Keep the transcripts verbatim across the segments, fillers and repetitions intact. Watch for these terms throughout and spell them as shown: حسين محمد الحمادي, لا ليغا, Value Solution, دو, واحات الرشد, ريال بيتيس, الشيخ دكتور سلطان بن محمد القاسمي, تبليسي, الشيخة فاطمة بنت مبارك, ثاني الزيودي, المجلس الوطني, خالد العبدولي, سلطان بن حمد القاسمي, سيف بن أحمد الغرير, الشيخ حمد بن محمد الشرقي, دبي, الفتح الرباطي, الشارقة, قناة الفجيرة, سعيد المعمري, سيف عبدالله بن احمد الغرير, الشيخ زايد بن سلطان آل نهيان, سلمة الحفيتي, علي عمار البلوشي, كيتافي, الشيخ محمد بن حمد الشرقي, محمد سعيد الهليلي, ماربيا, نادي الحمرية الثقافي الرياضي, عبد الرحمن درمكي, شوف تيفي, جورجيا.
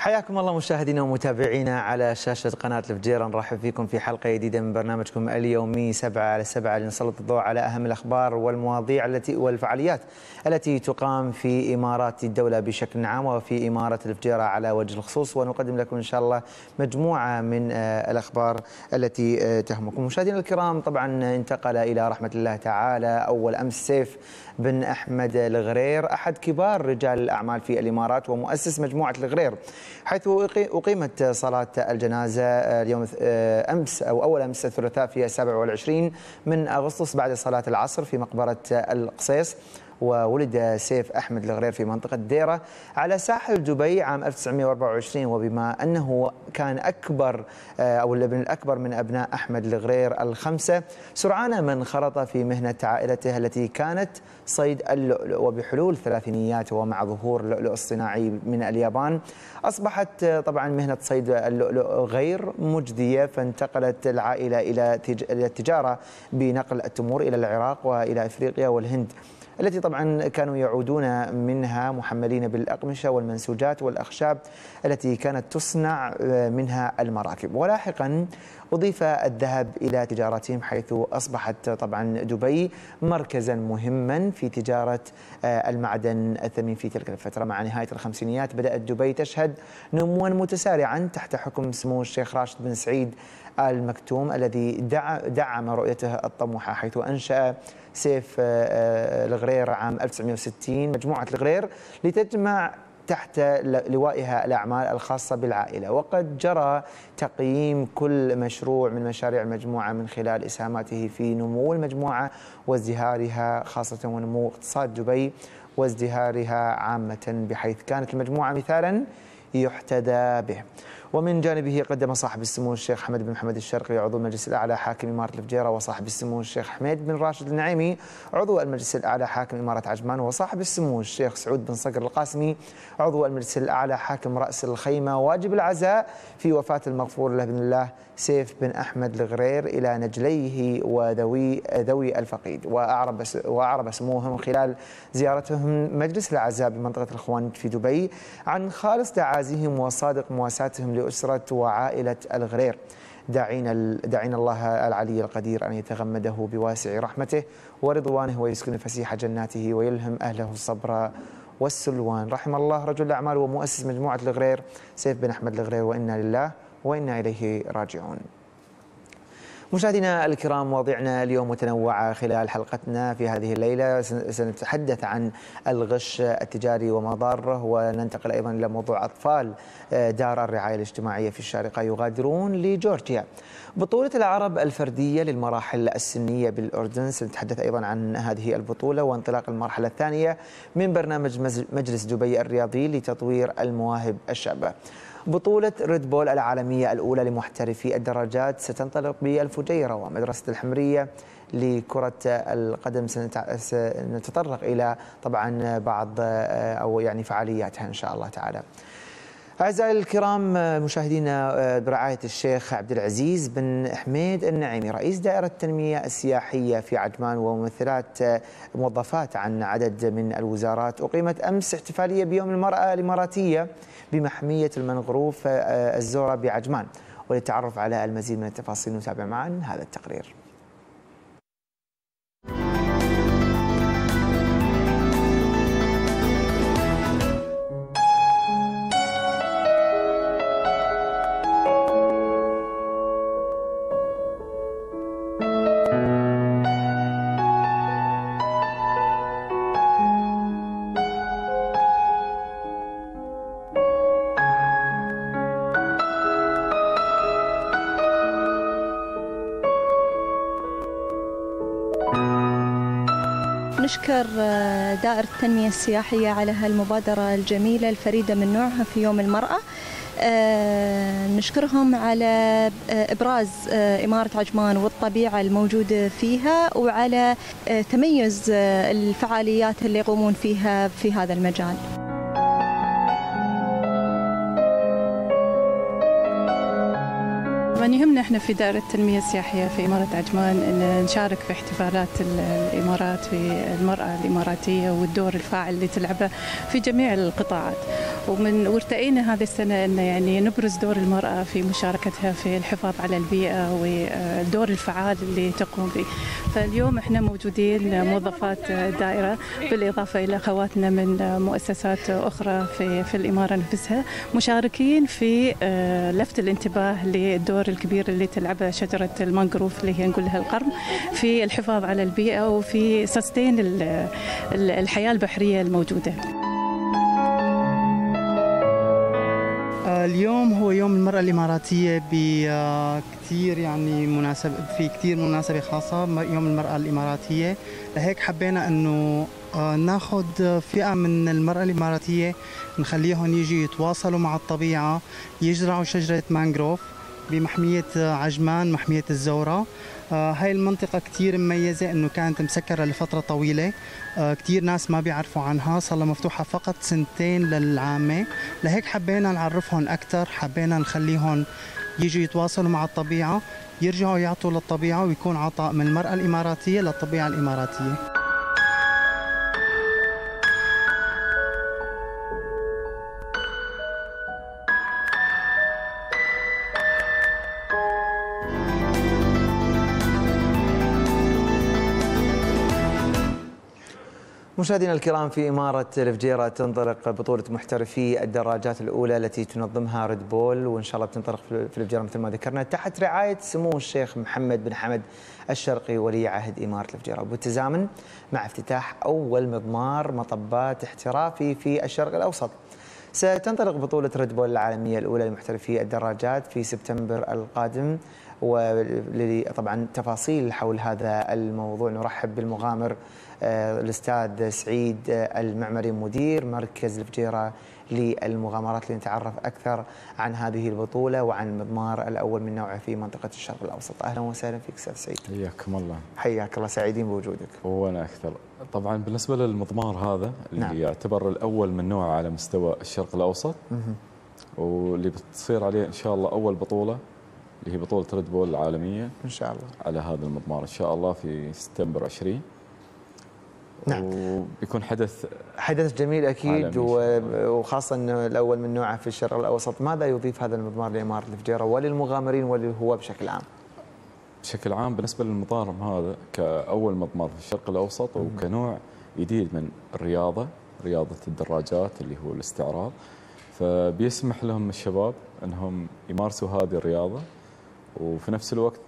حياكم الله مشاهدينا ومتابعينا على شاشة قناة الفجيرة. نرحب فيكم في حلقة جديدة من برنامجكم اليومي سبعة على سبعة لنسلط الضوء على أهم الأخبار والمواضيع التي والفعاليات التي تقام في إمارات الدولة بشكل عام وفي إمارة الفجيرة على وجه الخصوص، ونقدم لكم إن شاء الله مجموعة من الأخبار التي تهمكم. مشاهدينا الكرام، طبعا انتقل إلى رحمة الله تعالى أول أمس سيف بن أحمد الغرير أحد كبار رجال الأعمال في الإمارات ومؤسس مجموعة الغرير، حيث أقيمت صلاة الجنازة اليوم أمس أو أول أمس الثلاثاء في السابع والعشرين من أغسطس بعد صلاة العصر في مقبرة القصيص. وولد سيف أحمد الغرير في منطقة ديرة على ساحل دبي عام ألف وتسعمئة وأربعة وعشرين، وبما أنه كان أكبر أو الابن الأكبر من أبناء أحمد الغرير الخمسة، سرعان ما انخرط في مهنة عائلته التي كانت صيد اللؤلؤ. وبحلول الثلاثينيات ومع ظهور اللؤلؤ الصناعي من اليابان، أصبحت طبعا مهنة صيد اللؤلؤ غير مجدية، فانتقلت العائلة إلى التجارة بنقل التمور إلى العراق وإلى أفريقيا والهند، التي طبعا كانوا يعودون منها محملين بالأقمشة والمنسوجات والأخشاب التي كانت تصنع منها المراكب. ولاحقا أضيف الذهب إلى تجارتهم، حيث أصبحت طبعا دبي مركزا مهما في تجارة المعدن الثمين في تلك الفترة. مع نهاية الخمسينيات بدأت دبي تشهد نموا متسارعا تحت حكم سمو الشيخ راشد بن سعيد آل مكتوم، الذي دعم رؤيته الطموحة، حيث أنشأ سيف الغرير عام ألف وتسعمئة وستين مجموعة الغرير لتجمع تحت لوائها الأعمال الخاصة بالعائلة. وقد جرى تقييم كل مشروع من مشاريع المجموعة من خلال إسهاماته في نمو المجموعة وازدهارها، خاصة ونمو اقتصاد دبي وازدهارها عامة، بحيث كانت المجموعة مثالا يحتذى به. ومن جانبه قدم صاحب السمو الشيخ حمد بن محمد الشرقي عضو المجلس الأعلى حاكم إمارة الفجيرة، وصاحب السمو الشيخ حميد بن راشد النعيمي عضو المجلس الأعلى حاكم إمارة عجمان، وصاحب السمو الشيخ سعود بن صقر القاسمي عضو المجلس الأعلى حاكم رأس الخيمة واجب العزاء في وفاة المغفور له بإذن الله سيف بن أحمد الغرير إلى نجليه وذوي ذوي الفقيد. وأعرب وأعرب سموهم خلال زيارتهم مجلس العزاء بمنطقة الخوان في دبي عن خالص تعازيهم وصادق مواساتهم لأسرة وعائلة الغرير، داعين داعين الله العلي القدير أن يتغمده بواسع رحمته ورضوانه ويسكن فسيح جناته ويلهم أهله الصبر والسلوان. رحم الله رجل الأعمال ومؤسس مجموعة الغرير سيف بن أحمد الغرير، وإنا لله وإنا إليه راجعون. مشاهدينا الكرام، مواضيعنا اليوم متنوعة خلال حلقتنا في هذه الليلة. سنتحدث عن الغش التجاري ومضاره، وننتقل أيضا إلى موضوع أطفال دار الرعاية الاجتماعية في الشارقة يغادرون لجورجيا. بطولة العرب الفردية للمراحل السنية بالأردن، سنتحدث أيضا عن هذه البطولة وانطلاق المرحلة الثانية من برنامج مجلس دبي الرياضي لتطوير المواهب الشابة. بطولة ريد بول العالمية الأولى لمحترفي الدراجات ستنطلق بالفجيرة، ومدرسة الحمرية لكرة القدم سنتطرق إلى طبعا بعض أو يعني فعالياتها إن شاء الله تعالى. أعزائي الكرام، مشاهدينا، برعاية الشيخ عبد العزيز بن حميد النعيمي رئيس دائرة التنمية السياحية في عجمان وممثلات موظفات عن عدد من الوزارات، أقيمت أمس احتفالية بيوم المرأة الإماراتية بمحمية المنغروف الزورة بعجمان. وللتعرف على المزيد من التفاصيل نتابع معا هذا التقرير. نشكر دائرة التنمية السياحية على هالمبادرة الجميلة الفريدة من نوعها في يوم المرأة. نشكرهم على إبراز إمارة عجمان والطبيعة الموجودة فيها، وعلى تميز الفعاليات اللي يقومون فيها في هذا المجال. طبعا يهمنا احنا في دائرة التنمية السياحية في إمارة عجمان أن نشارك في احتفالات الإمارات في المرأة الإماراتية والدور الفاعل اللي تلعبه في جميع القطاعات، ومن وارتئينا هذه السنة أن يعني نبرز دور المرأة في مشاركتها في الحفاظ على البيئة والدور الفعال اللي تقوم به. فاليوم احنا موجودين موظفات دائرة بالإضافة إلى أخواتنا من مؤسسات أخرى في في الإمارة نفسها، مشاركين في لفت الانتباه للدور الكبير اللي تلعبه شجرة المنغروف اللي هي نقول لها القرن في الحفاظ على البيئة وفي سستين الحياة البحرية الموجودة. اليوم هو يوم المرأة الإماراتية بكثير يعني مناسب في كثير مناسبة خاصة يوم المرأة الإماراتية، لهيك حبينا إنه ناخذ فئة من المرأة الإماراتية نخليهم يجي يتواصلوا مع الطبيعة، يزرعوا شجرة مانغروف بمحمية عجمان محمية الزورة. هاي المنطقة كتير مميزة إنه كانت مسكرة لفترة طويلة، كتير ناس ما بيعرفوا عنها، صار لها مفتوحة فقط سنتين للعامة، لهيك حبينا نعرفهم أكثر، حبينا نخليهم يجوا يتواصلوا مع الطبيعة، يرجعوا يعطوا للطبيعة ويكون عطاء من المرأة الإماراتية للطبيعة الإماراتية. مشاهدينا الكرام، في إمارة الفجيرة تنطلق بطولة محترفي الدراجات الأولى التي تنظمها ريد بول، وإن شاء الله بتنطلق في الفجيرة مثل ما ذكرنا تحت رعاية سمو الشيخ محمد بن حمد الشرقي ولي عهد إمارة الفجيرة، وبالتزامن مع افتتاح أول مضمار مطبات احترافي في الشرق الأوسط. ستنطلق بطولة ريد بول العالمية الأولى لمحترفي الدراجات في سبتمبر القادم، وطبعا تفاصيل حول هذا الموضوع نرحب بالمغامر الأستاذ سعيد المعمري مدير مركز الفجيرة للمغامرات لنتعرف أكثر عن هذه البطولة وعن المضمار الأول من نوعه في منطقة الشرق الأوسط. أهلا وسهلا فيك أستاذ سعيد. حياكم الله. حياك الله، سعيدين بوجودك. وأنا أكثر. طبعا بالنسبة للمضمار هذا اللي نعم. يعتبر الأول من نوعه على مستوى الشرق الأوسط مه. واللي بتصير عليه إن شاء الله أول بطولة اللي هي بطولة ريد بول العالمية إن شاء الله على هذا المضمار إن شاء الله في سبتمبر عشرين. نعم. وبيكون حدث حدث جميل أكيد، وخاصة أنه الأول من نوعه في الشرق الأوسط. ماذا يضيف هذا المضمار لإمارة الفجيرة وللمغامرين وللهواة بشكل عام؟ بشكل عام بالنسبة للمضمار هذا كأول مضمار في الشرق الأوسط م. وكنوع جديد من الرياضة، رياضة الدراجات اللي هو الاستعراض، فبيسمح لهم الشباب أنهم يمارسوا هذه الرياضة وفي نفس الوقت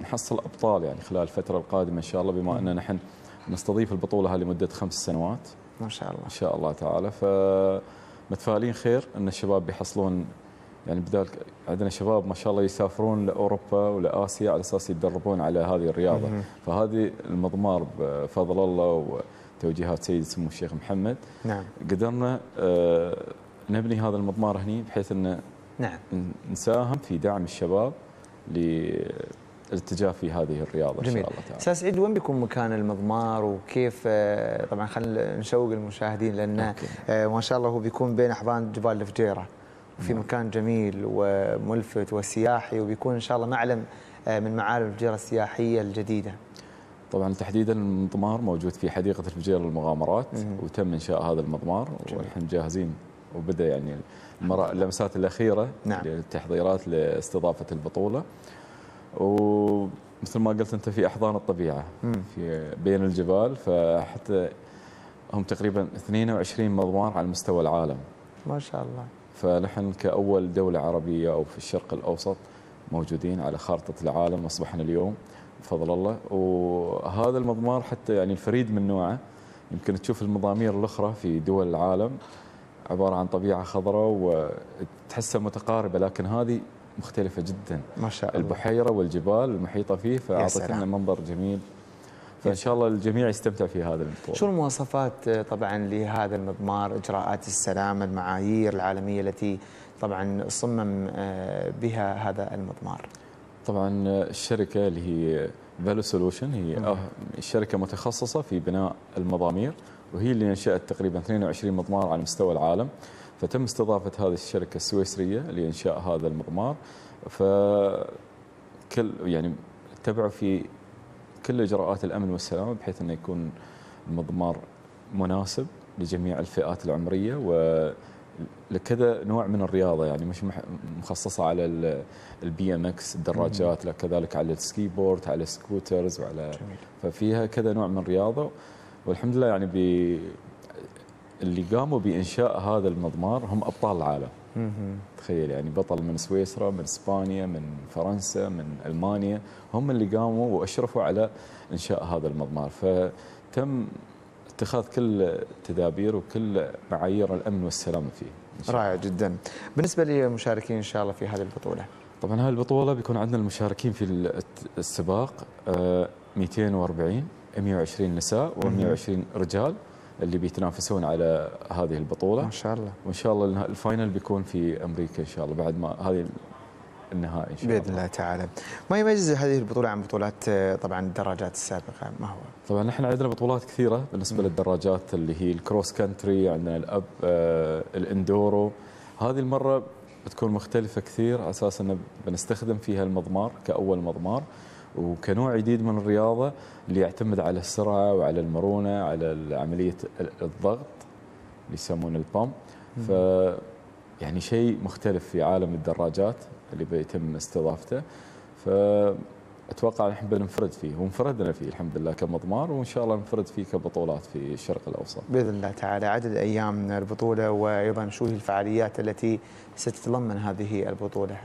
نحصل أبطال يعني خلال الفترة القادمة إن شاء الله، بما أننا نحن نستضيف البطولة هذه لمدة خمس سنوات ما شاء الله إن شاء الله تعالى، فمتفائلين خير أن الشباب بيحصلون يعني بدال عندنا شباب ما شاء الله يسافرون لأوروبا ولآسيا على أساس يتدربون على هذه الرياضة. فهذه المضمار بفضل الله وتوجيهات سيد سمو الشيخ محمد نعم. قدرنا نبني هذا المضمار هني بحيث أن نعم. نساهم في دعم الشباب للاتجاه في هذه الرياضة جميل. إن شاء الله تعالى. أستاذ سعيد، وين بيكون مكان المضمار وكيف؟ طبعا خلينا نشوق المشاهدين لأنه ما شاء الله هو بيكون بين أحضان جبال الفجيرة وفي مكان جميل وملفت وسياحي، وبيكون إن شاء الله معلم من معالم الفجيرة السياحية الجديدة. طبعا تحديدا المضمار موجود في حديقة الفجيرة للمغامرات وتم إنشاء هذا المضمار ونحن جاهزين وبدأ يعني اللمسات الأخيرة نعم. للتحضيرات لاستضافة البطولة، ومثل ما قلت أنت في أحضان الطبيعة مم. في بين الجبال، فحتى هم تقريبا اثنين وعشرين مضمار على مستوى العالم ما شاء الله، فنحن كأول دولة عربية أو في الشرق الأوسط موجودين على خارطة العالم أصبحنا اليوم بفضل الله. وهذا المضمار حتى يعني الفريد من نوعه، يمكن تشوف المضامير الأخرى في دول العالم عبارة عن طبيعة خضراء وتحسها متقاربة، لكن هذه مختلفة جدا ما شاء الله، البحيرة والجبال المحيطة فيه فأعطتنا منظر جميل، فإن شاء الله الجميع يستمتع في هذا الموضوع. شو المواصفات طبعا لهذا المضمار؟ إجراءات السلامة، المعايير العالمية التي طبعا صمم بها هذا المضمار؟ طبعا الشركة اللي هي Value Solution هي الشركة متخصصة في بناء المضامير، وهي اللي انشأت تقريبا اثنين وعشرين مضمار على مستوى العالم، فتم استضافة هذه الشركة السويسرية لإنشاء هذا المضمار، فكل يعني تبعوا في كل إجراءات الأمن والسلامة بحيث أنه يكون المضمار مناسب لجميع الفئات العمرية ولكذا نوع من الرياضة، يعني مش مخصصة على البي ام اكس الدراجات، لا كذلك على السكي بورد، على السكوترز، وعلى جميل. ففيها كذا نوع من الرياضة، والحمد لله يعني ب اللي قاموا بإنشاء هذا المضمار هم أبطال العالم. تخيل يعني بطل من سويسرا، من إسبانيا، من فرنسا، من ألمانيا، هم اللي قاموا وأشرفوا على إنشاء هذا المضمار. فتم اتخاذ كل تدابير وكل معايير الأمن والسلامة فيه. رائع جدا. بالنسبة للمشاركين إن شاء الله في هذه البطولة، طبعا هذه البطولة بيكون عندنا المشاركين في السباق مئتين وأربعين، مئة وعشرين نساء ومئة وعشرين رجال اللي بيتنافسون على هذه البطولة ما شاء الله. وإن شاء الله الفاينل بيكون في أمريكا إن شاء الله بعد ما هذه النهائي إن شاء الله بإذن الله تعالى. ما يميز هذه البطولة عن بطولات طبعا الدراجات السابقة ما هو؟ طبعا نحن عندنا بطولات كثيرة بالنسبة م. للدراجات اللي هي الكروس كانتري، عندنا الأب آه الإندورو. هذه المرة بتكون مختلفة كثير على أساس أن بنستخدم فيها المضمار كأول مضمار، وكنوع جديد من الرياضة اللي يعتمد على السرعة وعلى المرونة، على عملية الضغط اللي يسمونه البام. ف يعني شيء مختلف في عالم الدراجات اللي بيتم استضافته، فأتوقع نحن بننفرد فيه وانفردنا فيه الحمد لله كمضمار، وإن شاء الله ننفرد فيه كبطولات في الشرق الأوسط بإذن الله تعالى. عدد أيام من البطولة، وأيضا شو هي الفعاليات التي ستتضمن هذه البطولة؟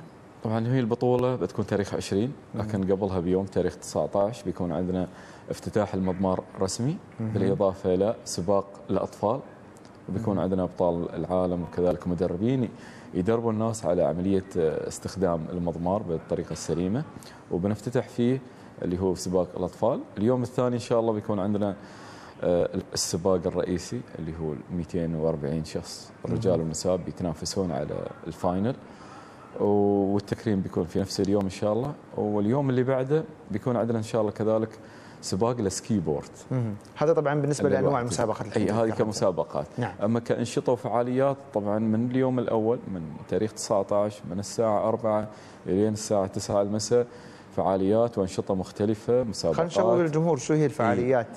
طبعا هي البطولة بتكون تاريخ عشرين، لكن قبلها بيوم تاريخ تسعة عشر بيكون عندنا افتتاح المضمار رسمي، بالإضافة إلى سباق الأطفال، وبيكون عندنا أبطال العالم وكذلك مدربين يدربوا الناس على عملية استخدام المضمار بالطريقة السليمة، وبنفتتح فيه اللي هو سباق الأطفال. اليوم الثاني إن شاء الله بيكون عندنا السباق الرئيسي اللي هو مئتين وأربعين شخص الرجال والنساء بيتنافسون على الفاينل، والتكريم بيكون في نفس اليوم إن شاء الله. واليوم اللي بعده بيكون عندنا إن شاء الله كذلك سباق السكي بورد. هذا طبعا بالنسبة لأنواع مسابقات الحين. أي هذه كمسابقات. نعم. أما كأنشطة وفعاليات طبعا من اليوم الأول من تاريخ تسعة عشر من الساعة أربعة إلى الساعة تسعة المساء فعاليات وأنشطة مختلفة، مسابقات. خلينا نشغل الجمهور شو هي الفعاليات؟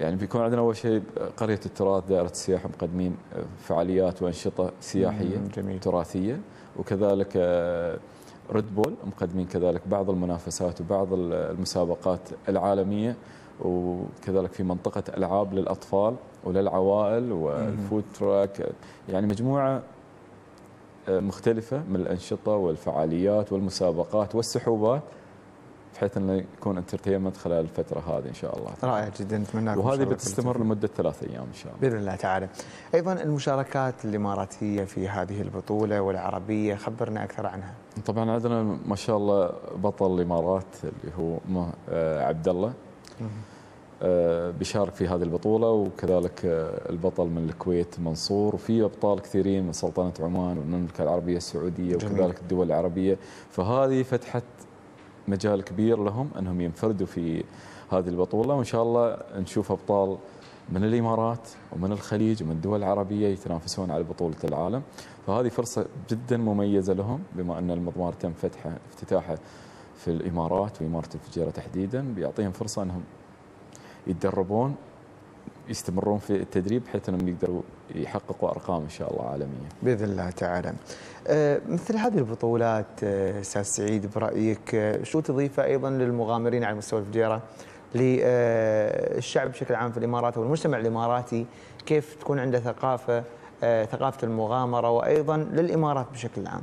يعني بيكون عندنا أول شيء قرية التراث دائرة السياحة مقدمين فعاليات وأنشطة سياحية تراثية، وكذلك ريد بول مقدمين كذلك بعض المنافسات وبعض المسابقات العالمية، وكذلك في منطقة ألعاب للأطفال وللعوائل والفود تراك، يعني مجموعة مختلفة من الأنشطة والفعاليات والمسابقات والسحوبات، بحيث انه يكون انترتينمنت خلال الفتره هذه ان شاء الله. رائع جدا، نتمنى. وهذه بتستمر لمده ثلاث ايام ان شاء الله باذن الله تعالى. ايضا المشاركات الاماراتيه في هذه البطوله والعربيه، خبرنا اكثر عنها. طبعا عندنا ما شاء الله بطل الامارات اللي هو عبد الله بيشارك في هذه البطوله، وكذلك البطل من الكويت منصور، وفي ابطال كثيرين من سلطنه عمان والمملكه العربيه السعوديه جميل. وكذلك الدول العربيه، فهذه فتحت مجال كبير لهم أنهم ينفردوا في هذه البطولة، وإن شاء الله نشوف أبطال من الإمارات ومن الخليج ومن الدول العربية يتنافسون على بطولة العالم. فهذه فرصة جدا مميزة لهم، بما أن المضمار تم فتحه افتتاحه في الإمارات وإمارة الفجيرة تحديدا، بيعطيهم فرصة أنهم يتدربون يستمرون في التدريب بحيث أنهم يقدروا يحققوا أرقام إن شاء الله عالمية بإذن الله تعالى. مثل هذه البطولات أستاذ سعيد برأيك شو تضيفه أيضا للمغامرين على مستوى الفجيرة، للشعب بشكل عام في الإمارات والمجتمع الإماراتي، كيف تكون عنده ثقافة ثقافة المغامرة، وأيضا للإمارات بشكل عام؟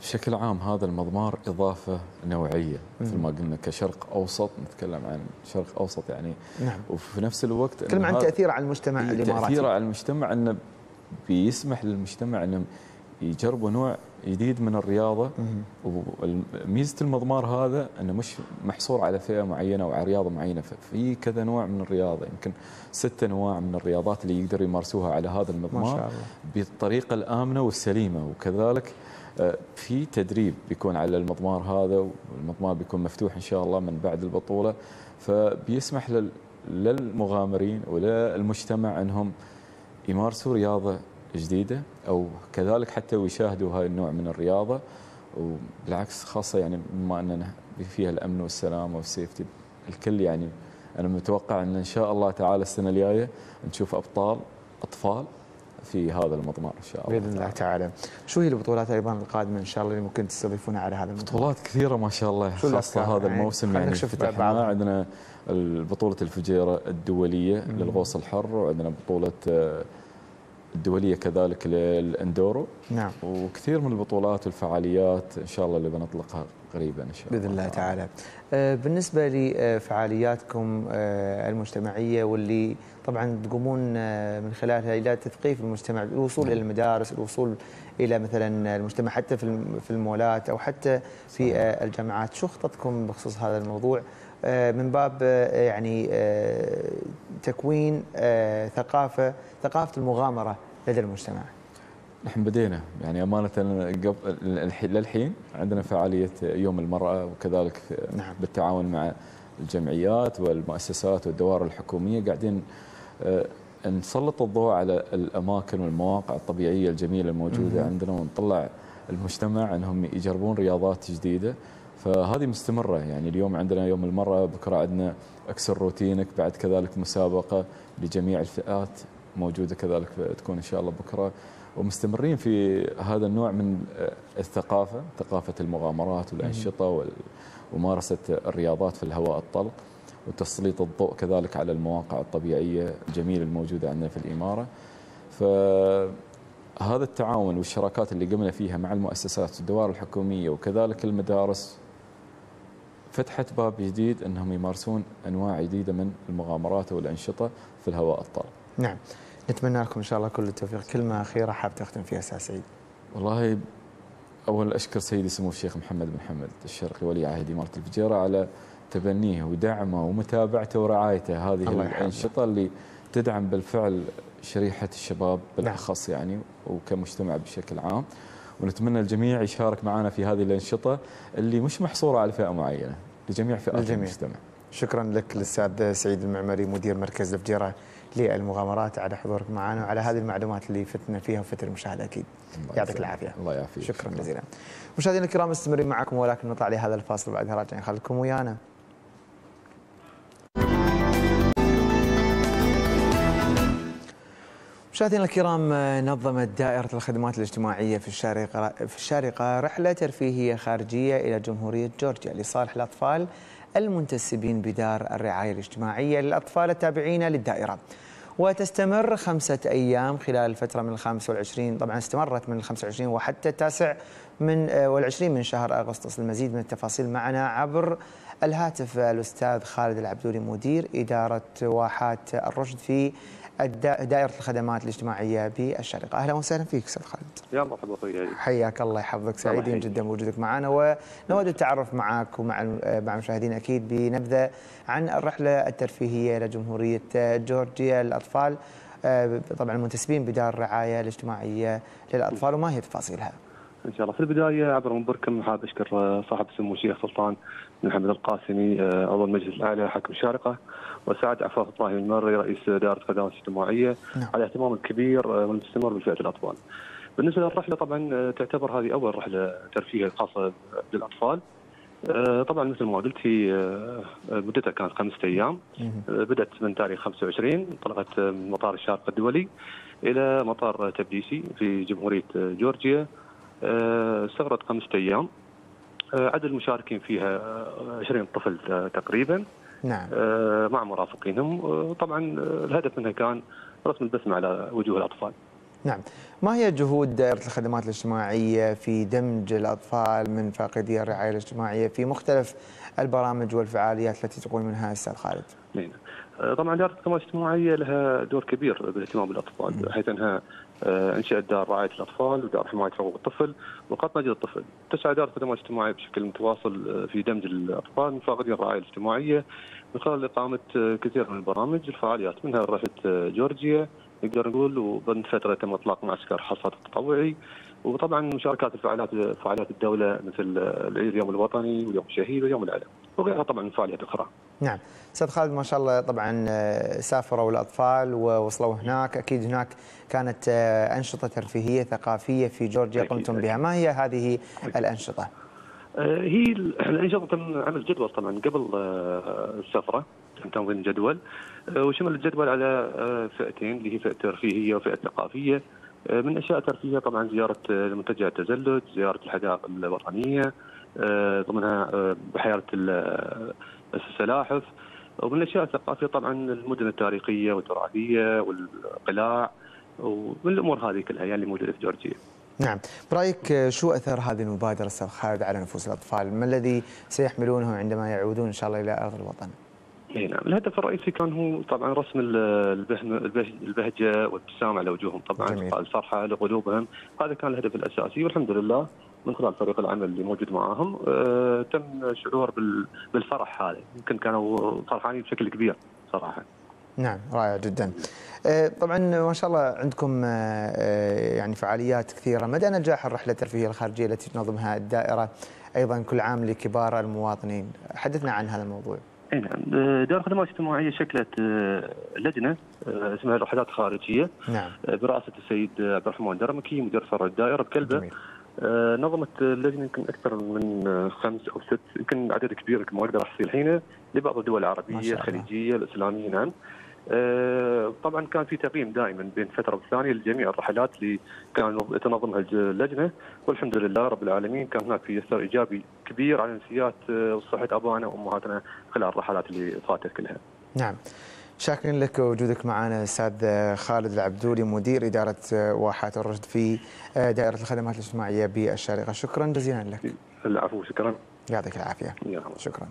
بشكل عام هذا المضمار إضافة نوعية مثل ما قلنا كشرق أوسط، نتكلم عن شرق أوسط يعني نعم. وفي نفس الوقت نتكلم عن تأثيره على المجتمع الإماراتي، تأثيره على المجتمع أنه بيسمح للمجتمع أنه يجربوا نوع جديد من الرياضة. وميزة المضمار هذا أنه مش محصور على فئة معينة أو على رياضة معينة، في كذا نوع من الرياضة، يمكن ست أنواع من الرياضات اللي يقدر يمارسوها على هذا المضمار بالطريقة الآمنة والسليمة. وكذلك في تدريب بيكون على المضمار هذا، والمضمار بيكون مفتوح إن شاء الله من بعد البطولة، فبيسمح للمغامرين وللمجتمع أنهم يمارسوا رياضة جديدة أو كذلك حتى ويشاهدوا هاي النوع من الرياضة. وبالعكس خاصة يعني بما أننا فيها الأمن والسلامة والسيفتي الكل، يعني أنا متوقع أن إن شاء الله تعالى السنة الجاية نشوف أبطال أطفال في هذا المضمار إن شاء الله بإذن الله تعالى. شو هي البطولات أيضا القادمة إن شاء الله اللي ممكن تستضيفونها على هذا المضمار؟ بطولات كثيرة ما شاء الله خاصة هذا الموسم، يعني احنا عندنا بطولة الفجيرة الدولية مم. للغوص الحر، وعندنا بطولة الدولية كذلك للأندورو، نعم، وكثير من البطولات والفعاليات إن شاء الله اللي بنطلقها قريبا إن شاء الله بإذن الله تعالى. بالنسبة لفعالياتكم المجتمعية واللي طبعا تقومون من خلالها إلى تثقيف المجتمع، الوصول نعم. إلى المدارس، الوصول إلى مثلا المجتمع حتى في المولات أو حتى في صحيح. الجامعات، شو خططكم بخصوص هذا الموضوع من باب يعني تكوين ثقافة ثقافة المغامرة لدى المجتمع؟ نحن بدينا يعني أمانة للحين عندنا فعالية يوم المرأة، وكذلك نعم. بالتعاون مع الجمعيات والمؤسسات والدوائر الحكومية قاعدين نسلط الضوء على الأماكن والمواقع الطبيعية الجميلة الموجودة مم. عندنا، ونطلع المجتمع أنهم يجربون رياضات جديدة، فهذه مستمرة. يعني اليوم عندنا يوم المرأة، بكرة عندنا أكسر روتينك، بعد كذلك مسابقة لجميع الفئات موجودة كذلك تكون إن شاء الله بكرة، ومستمرين في هذا النوع من الثقافة، ثقافة المغامرات والأنشطة وممارسة الرياضات في الهواء الطلق، وتسليط الضوء كذلك على المواقع الطبيعية الجميلة الموجودة عندنا في الإمارة. فهذا التعاون والشراكات اللي قمنا فيها مع المؤسسات والدوائر الحكومية وكذلك المدارس فتحت باب جديد أنهم يمارسون أنواع جديدة من المغامرات والأنشطة في الهواء الطلق. نعم، نتمنى لكم إن شاء الله كل التوفيق. كلمة أخيرة حاب تختم فيها سعيد سعيد؟ والله أول أشكر سيدي سمو الشيخ محمد بن حمد الشرقي ولي عهد إمارة الفجيرة على تبنيه ودعمه ومتابعته ورعايته هذه الأنشطة اللي تدعم بالفعل شريحة الشباب بالأخص يعني وكمجتمع بشكل عام، ونتمنى الجميع يشارك معنا في هذه الأنشطة اللي مش محصورة على فئة معينة، لجميع فئات المجتمع. شكرا لك للسعادة سعيد المعمري مدير مركز الفجيرة للمغامرات على حضورك معنا وعلى هذه المعلومات اللي فتنا فيها وفتت المشاهد. اكيد يعطيك العافيه. الله يعافيك. شكرا جزيلا. مشاهدينا الكرام مستمرين معكم، ولكن نطلع لهذا الفاصل بعدها راجعين، خليكم ويانا. مشاهدينا الكرام، نظمت دائرة الخدمات الاجتماعية في الشارقة في الشارقة رحلة ترفيهية خارجية إلى جمهورية جورجيا لصالح الأطفال المنتسبين بدار الرعاية الاجتماعية للأطفال التابعين للدائرة، وتستمر خمسة أيام خلال الفترة من الخامس والعشرين، طبعا استمرت من الخامس والعشرين وحتى التاسع من والعشرين من شهر أغسطس. المزيد من التفاصيل معنا عبر الهاتف الأستاذ خالد العبدولي مدير إدارة واحات الرشد في دائرة الخدمات الاجتماعية بالشارقة. أهلا وسهلا فيك أستاذ خالد. يا مرحبا طيب. حياك الله يحفظك، سعيدين جدا بوجودك معنا، ونود التعرف معك ومع مع مشاهدين أكيد بنبذة عن الرحلة الترفيهية إلى جمهورية جورجيا للأطفال طبعا المنتسبين بدار الرعاية الاجتماعية للأطفال، وما هي تفاصيلها؟ إن شاء الله في البداية عبر منبركم حاب أشكر صاحب السمو الشيخ سلطان بن حمد القاسمي عضو المجلس الأعلى حاكم الشارقة، وسعد عفاف إبراهيم المري رئيس دائرة الخدمات الاجتماعية على اهتمام الكبير والمستمر بالفئة الأطفال. بالنسبة للرحلة طبعا تعتبر هذه أول رحلة ترفيهية خاصة للأطفال. طبعا مثل ما قلتي مدتها كانت خمسة أيام، بدأت من تاريخ خمسة وعشرين، انطلقت من مطار الشارقة الدولي إلى مطار تبليسي في جمهورية جورجيا، استغرقت خمسة أيام. عدد المشاركين فيها عشرين طفل تقريبا، نعم، مع مرافقينهم. طبعا الهدف منها كان رسم البسمة على وجوه الأطفال. نعم، ما هي جهود دائرة الخدمات الاجتماعية في دمج الأطفال من فاقدي الرعاية الاجتماعية في مختلف البرامج والفعاليات التي تقوم منها أستاذ خالد؟ طبعا دائرة الخدمات الاجتماعية لها دور كبير بالاهتمام بالأطفال، حيث أنها انشأت دار رعاية الأطفال ودار حماية حقوق الطفل وقط مجد الطفل. تسعى دائرة الخدمات الاجتماعية بشكل متواصل في دمج الأطفال من فاقدي الرعاية الاجتماعية من خلال إقامة كثير من البرامج والفعاليات، منها رحلة جورجيا نقدر نقول، وبعد فترة تم إطلاق معسكر حصاد التطوعي، وطبعا مشاركات الفعاليات فعاليات الدولة مثل العيد اليوم الوطني واليوم الشهيد واليوم العلم وغيرها طبعا من فعاليات أخرى. نعم، أستاذ خالد ما شاء الله طبعا سافروا الأطفال ووصلوا هناك، أكيد هناك كانت أنشطة ترفيهية ثقافية في جورجيا قمتم بها، ما هي هذه الأنشطة؟ هي الأنشطة عمل جدول طبعا قبل السفرة تنظيم الجدول، وشمل الجدول على فئتين اللي هي فئة ترفيهية وفئة ثقافية. من أشياء ترفيهية طبعا زيارة منتجات التزلج، زيارة الحدائق الوطنية ضمنها بحيرة السلاحف، ومن الأشياء الثقافية طبعا المدن التاريخية والتراثية والقلاع والأمور هذه كلها يعني اللي موجودة في جورجيا. نعم، برأيك شو أثر هذه المبادرة أستاذ خالد على نفوس الأطفال؟ ما الذي سيحملونه عندما يعودون إن شاء الله إلى أرض الوطن؟ نعم، الهدف الرئيسي كان هو طبعا رسم البهجة والابتسامة على وجوههم، طبعا الفرحة لقلوبهم، هذا كان الهدف الأساسي. والحمد لله من خلال فريق العمل اللي موجود معاهم آه، تم شعور بالفرح هذا، يمكن كانوا فرحانين بشكل كبير صراحة. نعم، رائع جدا. طبعا ما شاء الله عندكم يعني فعاليات كثيرة، مدى نجاح الرحلة الترفيهية الخارجية التي تنظمها الدائرة أيضا كل عام لكبار المواطنين، حدثنا عن هذا الموضوع. اي نعم، دار الخدمات الاجتماعيه شكلت لجنه اسمها الوحدات الخارجيه. نعم. برئاسه السيد عبد الرحمن درمكي مدير فرع الدائره بكلبه. جميل. نظمت اللجنه يمكن اكثر من خمس او ست، يمكن عدد كبير ما اقدر احصيه الحين، لبعض الدول العربيه الخليجيه الاسلاميه. نعم. طبعا كان في تقييم دائما بين فتره والثانيه لجميع الرحلات اللي كان تنظمها اللجنه، والحمد لله رب العالمين كان هناك في اثر ايجابي كبير على نفسيات وصحه ابائنا وامهاتنا خلال الرحلات اللي فاتت كلها. نعم، شاكرين لك وجودك معنا استاذ خالد العبدولي مدير اداره واحات الرشد في دائره الخدمات الاجتماعيه بالشارقه، شكرا جزيلا لك. العفو، شكرا، يعطيك العافيه. شكرا.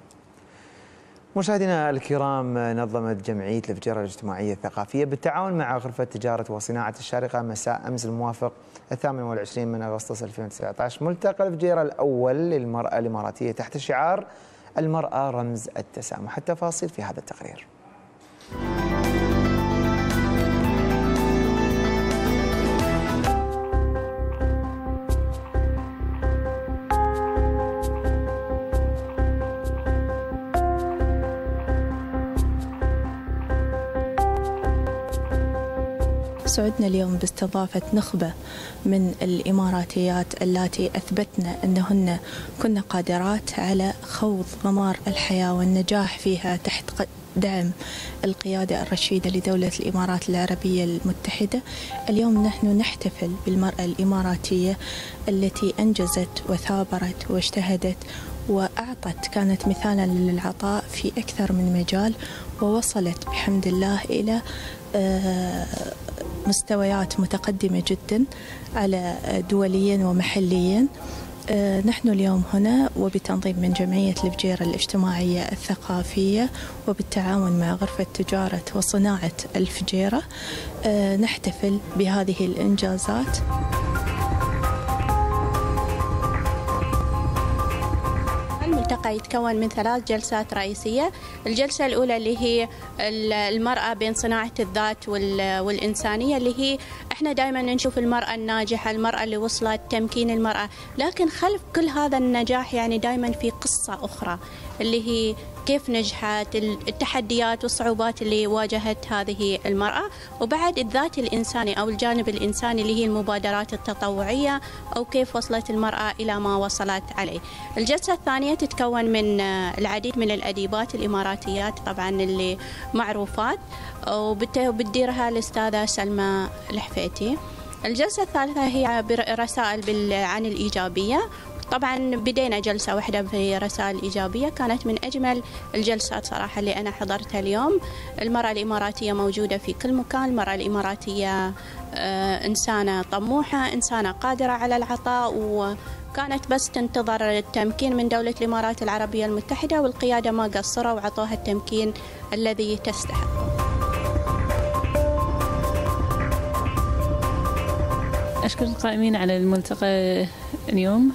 مشاهدينا الكرام، نظمت جمعية الفجيرة الاجتماعية الثقافية بالتعاون مع غرفة تجارة وصناعة الشارقة مساء أمس الموافق الثامن والعشرين من أغسطس ألفين وتسعة عشر ملتقى الفجيرة الأول للمرأة الإماراتية تحت شعار المرأة رمز التسامح. التفاصيل في هذا التقرير. سعدنا اليوم باستضافة نخبة من الإماراتيات اللاتي أثبتنا أنهن كن قادرات على خوض غمار الحياة والنجاح فيها تحت دعم القيادة الرشيدة لدولة الإمارات العربية المتحدة. اليوم نحن نحتفل بالمرأة الإماراتية التي أنجزت وثابرت واجتهدت وأعطت، كانت مثالا للعطاء في أكثر من مجال، ووصلت بحمد الله إلى مستويات متقدمة جدا على دوليا ومحليا. نحن اليوم هنا وبتنظيم من جمعية الفجيرة الاجتماعية الثقافية وبالتعاون مع غرفة تجارة وصناعة الفجيرة نحتفل بهذه الإنجازات. الملتقى يتكون من ثلاث جلسات رئيسية. الجلسة الأولى اللي هي المرأة بين صناعة الذات والإنسانية، اللي هي احنا دائما نشوف المرأة الناجحة، المرأة اللي وصلت، تمكين المرأة، لكن خلف كل هذا النجاح يعني دائما في قصة أخرى اللي هي كيف نجحت، التحديات والصعوبات اللي واجهت هذه المرأة. وبعد الذات الإنساني أو الجانب الإنساني اللي هي المبادرات التطوعية أو كيف وصلت المرأة إلى ما وصلت عليه. الجلسة الثانية تتكون من العديد من الأديبات الإماراتيات طبعا اللي معروفات وبتديرها الأستاذة سلمة الحفيتي. الجلسة الثالثة هي رسائل عن الإيجابية، طبعا بدينا جلسة واحدة في رسائل إيجابية، كانت من أجمل الجلسات صراحة اللي أنا حضرتها اليوم. المرأة الإماراتية موجودة في كل مكان، المرأة الإماراتية إنسانة طموحة، إنسانة قادرة على العطاء، وكانت بس تنتظر التمكين من دولة الإمارات العربية المتحدة، والقيادة ما قصروا وعطوها التمكين الذي تستحقه. أشكر القائمين على الملتقى اليوم،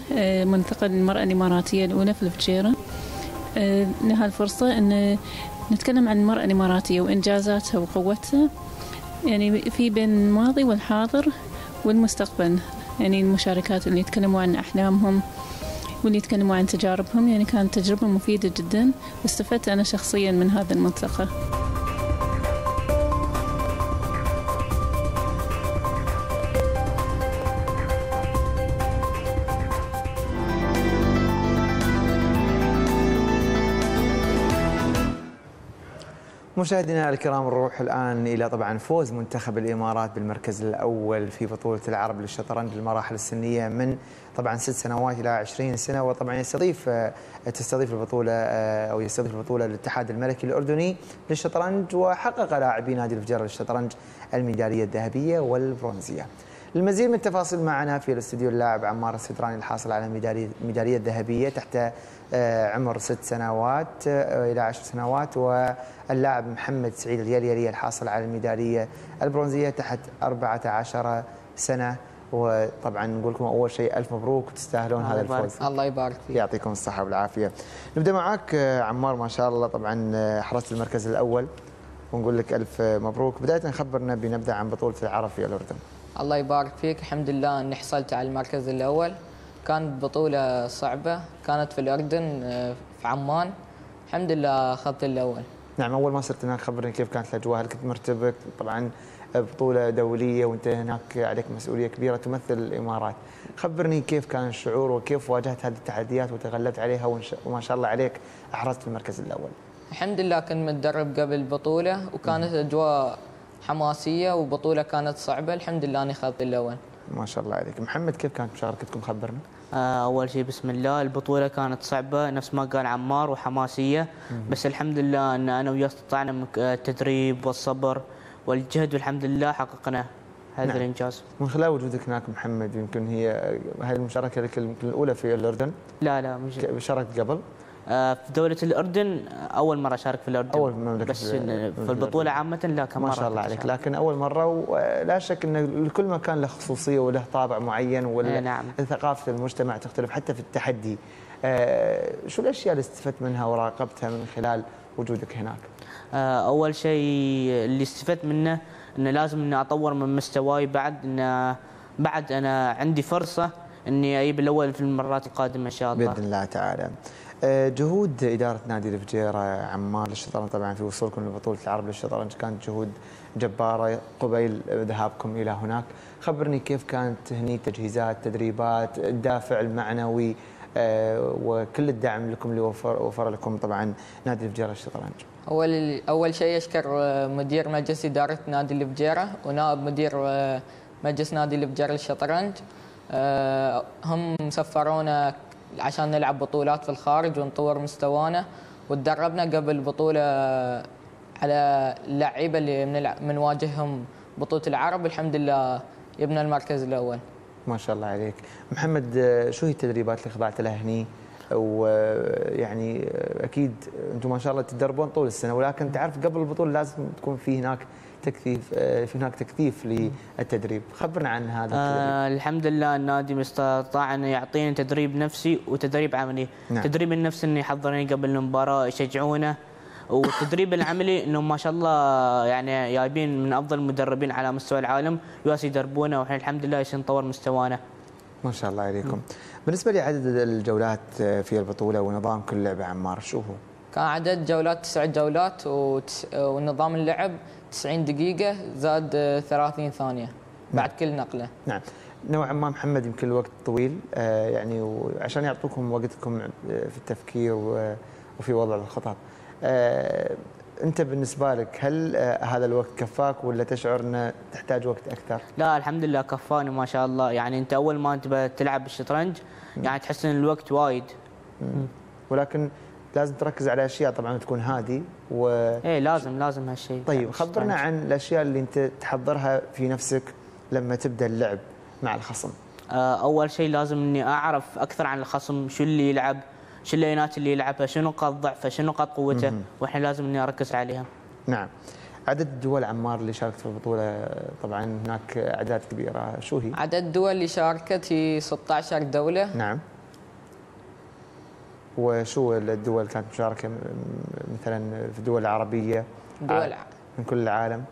ملتقى المرأة الإماراتية الأولى في الفجيرة. لها الفرصة أن نتكلم عن المرأة الإماراتية وإنجازاتها وقوتها، يعني في بين الماضي والحاضر والمستقبل، يعني المشاركات اللي يتكلموا عن أحلامهم واللي يتكلموا عن تجاربهم، يعني كانت تجربة مفيدة جدا واستفدت أنا شخصيا من هذا الملتقى. مشاهدينا الكرام، نروح الآن إلى طبعا فوز منتخب الإمارات بالمركز الأول في بطولة العرب للشطرنج للمراحل السنية من طبعا ست سنوات إلى عشرين سنة، وطبعا يستضيف تستضيف البطولة أو يستضيف البطولة الاتحاد الملكي الأردني للشطرنج، وحقق لاعبي نادي الفجيرة للشطرنج الميدالية الذهبية والبرونزية. المزيد من التفاصيل معنا في الاستديو اللاعب عمار السدراني الحاصل على الميدالية الذهبية تحت عمر ست سنوات إلى عشر سنوات، واللاعب محمد سعيد الهليلي الحاصل على الميدالية البرونزية تحت أربعة عشر سنة. وطبعا نقول لكم اول شيء الف مبروك وتستاهلون هذا الفوز. الله يبارك فيك، يعطيكم الصحة والعافية. نبدأ معك عمار، ما شاء الله طبعا حرزت المركز الأول ونقول لك الف مبروك. بداية خبرنا بنبدأ عن بطولة العرب في الأردن. الله يبارك فيك، الحمد لله أني حصلت على المركز الأول. كانت بطولة صعبة، كانت في الأردن في عمان، الحمد لله أخذت الأول. نعم، أول ما صرت هناك خبرني كيف كانت الأجواء، هل كنت مرتبك؟ طبعا بطولة دولية وأنت هناك عليك مسؤولية كبيرة تمثل الإمارات، خبرني كيف كان الشعور وكيف واجهت هذه التحديات وتغلبت عليها وما شاء الله عليك أحرزت المركز الأول. الحمد لله كنت متدرب قبل البطولة وكانت أجواء حماسية وبطولة كانت صعبة، الحمد لله أنا أخذت الأول. ما شاء الله عليك. محمد، كيف كانت مشاركتكم؟ خبرنا. أول شيء بسم الله، البطولة كانت صعبة نفس ما قال عمار وحماسية، بس الحمد لله أن أنا وياه استطعنا التدريب والصبر والجهد والحمد لله حققنا هذا. نعم، الإنجاز. من خلال وجودك هناك محمد، يمكن هي هذه المشاركة لك الأولى في الأردن؟ لا لا، مش شاركت قبل؟ في دولة الأردن أول مرة أشارك في الأردن، أول مملكة بس في البطولة عامة لا كمرة. ما شاء الله عليك، لكن أول مرة، ولا شك أن لكل مكان له خصوصية وله طابع معين وثقافة المجتمع تختلف حتى في التحدي. شو الأشياء اللي استفدت منها وراقبتها من خلال وجودك هناك؟ أول شيء اللي استفدت منه أنه لازم أن أطور من مستواي بعد، أن بعد أنا عندي فرصة أني أجيب الأول في المرات القادمة إن شاء الله بإذن الله تعالى. جهود إدارة نادي الفجيرة عمار للشطرنج طبعا في وصولكم لبطولة العرب للشطرنج كانت جهود جبارة قبيل ذهابكم إلى هناك، خبرني كيف كانت هني تجهيزات، تدريبات، الدافع المعنوي وكل الدعم لكم اللي وفر, وفر لكم طبعا نادي الفجيرة للشطرنج. أول أول شيء أشكر مدير مجلس إدارة نادي الفجيرة ونائب مدير مجلس نادي الفجيرة للشطرنج، هم سفرونا عشان نلعب بطولات في الخارج ونطور مستوانا، وتدربنا قبل البطولة على اللعيبة اللي بنواجههم بطولة العرب، الحمد لله جبنا المركز الأول. ما شاء الله عليك. محمد، شو هي التدريبات اللي خضعت لها هني؟ ويعني أكيد أنتم ما شاء الله تدربون طول السنة، ولكن تعرف قبل البطولة لازم تكون في هناك تكثيف في هناك تكثيف للتدريب، خبرنا عن هذا التدريب. آه الحمد لله النادي استطاع أن يعطيني تدريب نفسي وتدريب عملي. نعم. تدريب النفسي أن يحضرني قبل المباراة يشجعونه، والتدريب العملي أنه ما شاء الله يعني جايبين من أفضل المدربين على مستوى العالم يواس يدربونه، وإحنا الحمد لله يصير نطور مستوانا. ما شاء الله عليكم. م. بالنسبة لعدد الجولات في البطولة ونظام كل لعبة عمار شو هو؟ كان عدد جولات تسع جولات وتس... ونظام اللعب تسعين دقيقة زاد ثلاثين ثانية بعد كل نقلة. نعم، نوعا ما محمد يمكن الوقت طويل آه يعني، وعشان يعطوكم وقتكم في التفكير وفي وضع الخطط. آه أنت بالنسبة لك هل آه هذا الوقت كفاك ولا تشعر أنه تحتاج وقت أكثر؟ لا الحمد لله كفاني ما شاء الله، يعني أنت أول ما أنت تلعب بالشطرنج يعني تحس أن الوقت وايد. مم. مم. ولكن لازم تركز على اشياء طبعا تكون هادي و ايه لازم لازم هالشيء. طيب خبرنا عن الاشياء اللي انت تحضرها في نفسك لما تبدا اللعب مع الخصم. اول شيء لازم اني اعرف اكثر عن الخصم، شو اللي يلعب، شو اللينات اللي يلعبها، شنو نقاط ضعفه، شنو نقاط قوته، واحنا لازم اني اركز عليها. نعم. عدد الدول عمار اللي شاركت في البطوله طبعا هناك اعداد كبيره، شو هي؟ عدد الدول اللي شاركت هي ستة عشر دوله. نعم. وشو الدول كانت مشاركة مثلا في دول عربية؟ دول من كل العالم؟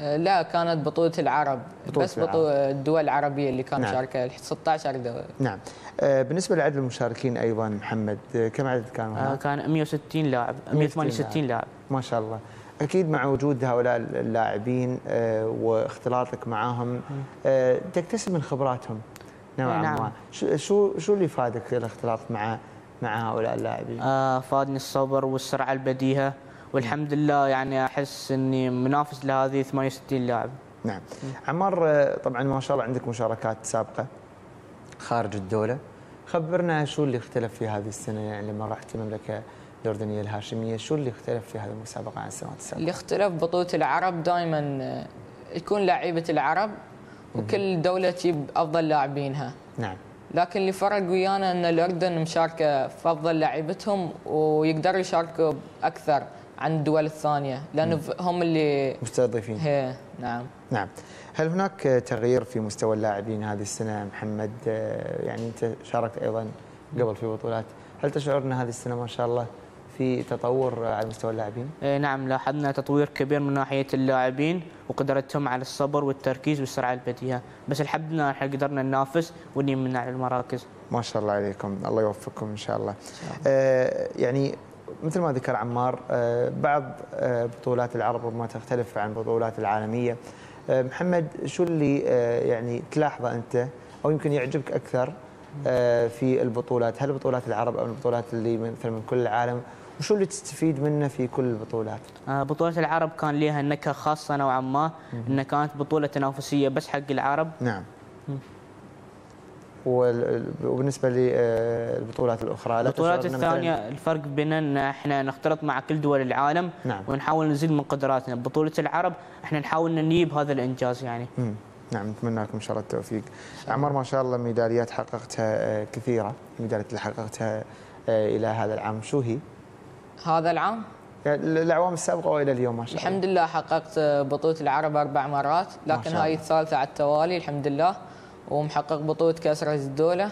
لا كانت بطولة العرب بطولة بس العرب. بطولة الدول العربية اللي كانت مشاركة. نعم. ستة عشر دولة. نعم. بالنسبة لعدد المشاركين أيضا محمد كم عدد كانوا هناك؟ كان مئة وستين لاعب، مئة وثمانية وستين لاعب. ما شاء الله. أكيد مع وجود هؤلاء اللاعبين واختلاطك معهم تكتسب من خبراتهم نوعا ما. نعم. شو شو اللي فادك الاختلاط مع مع هؤلاء اللاعبين؟ آه فادني الصبر والسرعه البديهه والحمد لله يعني احس اني منافس لهذه ثمانية وستين لاعب. نعم. عمار طبعا ما شاء الله عندك مشاركات سابقه خارج الدوله، خبرنا شو اللي اختلف في هذه السنه، يعني لما رحت المملكه الأردنية الهاشمية شو اللي اختلف في هذه المسابقة عن السنوات السابقة؟ اللي اختلف بطولة العرب دائما يكون لاعيبة العرب وكل دولة تجيب أفضل لاعبينها. نعم. لكن اللي فرق ويانا أن الأردن مشاركة في أفضل لاعيبتهم ويقدروا يشاركوا أكثر عن الدول الثانية لأن هم اللي مستضيفين. هي. نعم. نعم. هل هناك تغيير في مستوى اللاعبين هذه السنة محمد؟ يعني أنت شاركت أيضا قبل في بطولات، هل تشعر أن هذه السنة ما شاء الله في تطور على مستوى اللاعبين؟ نعم، لاحظنا تطوير كبير من ناحية اللاعبين وقدرتهم على الصبر والتركيز والسرعة البديهة، بس الحمد لله احنا قدرنا ننافس ونمنع على المراكز. ما شاء الله عليكم، الله يوفقكم إن شاء الله. آه يعني مثل ما ذكر عمار آه بعض آه بطولات العرب ربما تختلف عن بطولات العالمية. آه محمد شو اللي آه يعني تلاحظه أنت أو يمكن يعجبك أكثر آه في البطولات، هل بطولات العرب أو البطولات اللي مثلا من كل العالم؟ وشو اللي تستفيد منه في كل البطولات؟ بطولة العرب كان لها نكهة خاصة نوعا ما، انها كانت بطولة تنافسية بس حق العرب. نعم. مم. وبالنسبة للبطولات الأخرى البطولات الثانية الفرق بيننا أن احنا نختلط مع كل دول العالم. نعم. ونحاول نزيد من قدراتنا، بطولة العرب احنا نحاول نجيب هذا الإنجاز يعني. مم. نعم، نتمنى لكم ان شاء الله التوفيق. عمار ما شاء الله ميداليات حققتها كثيرة، الميداليات اللي حققتها إلى هذا العام شو هي؟ هذا العام؟ يعني الأعوام السابقة وإلى اليوم ما شاء الله. الحمد لله حققت بطولة العرب أربع مرات، لكن هاي الثالثة على التوالي الحمد لله، ومحقق بطولة كأس رئيس الدولة،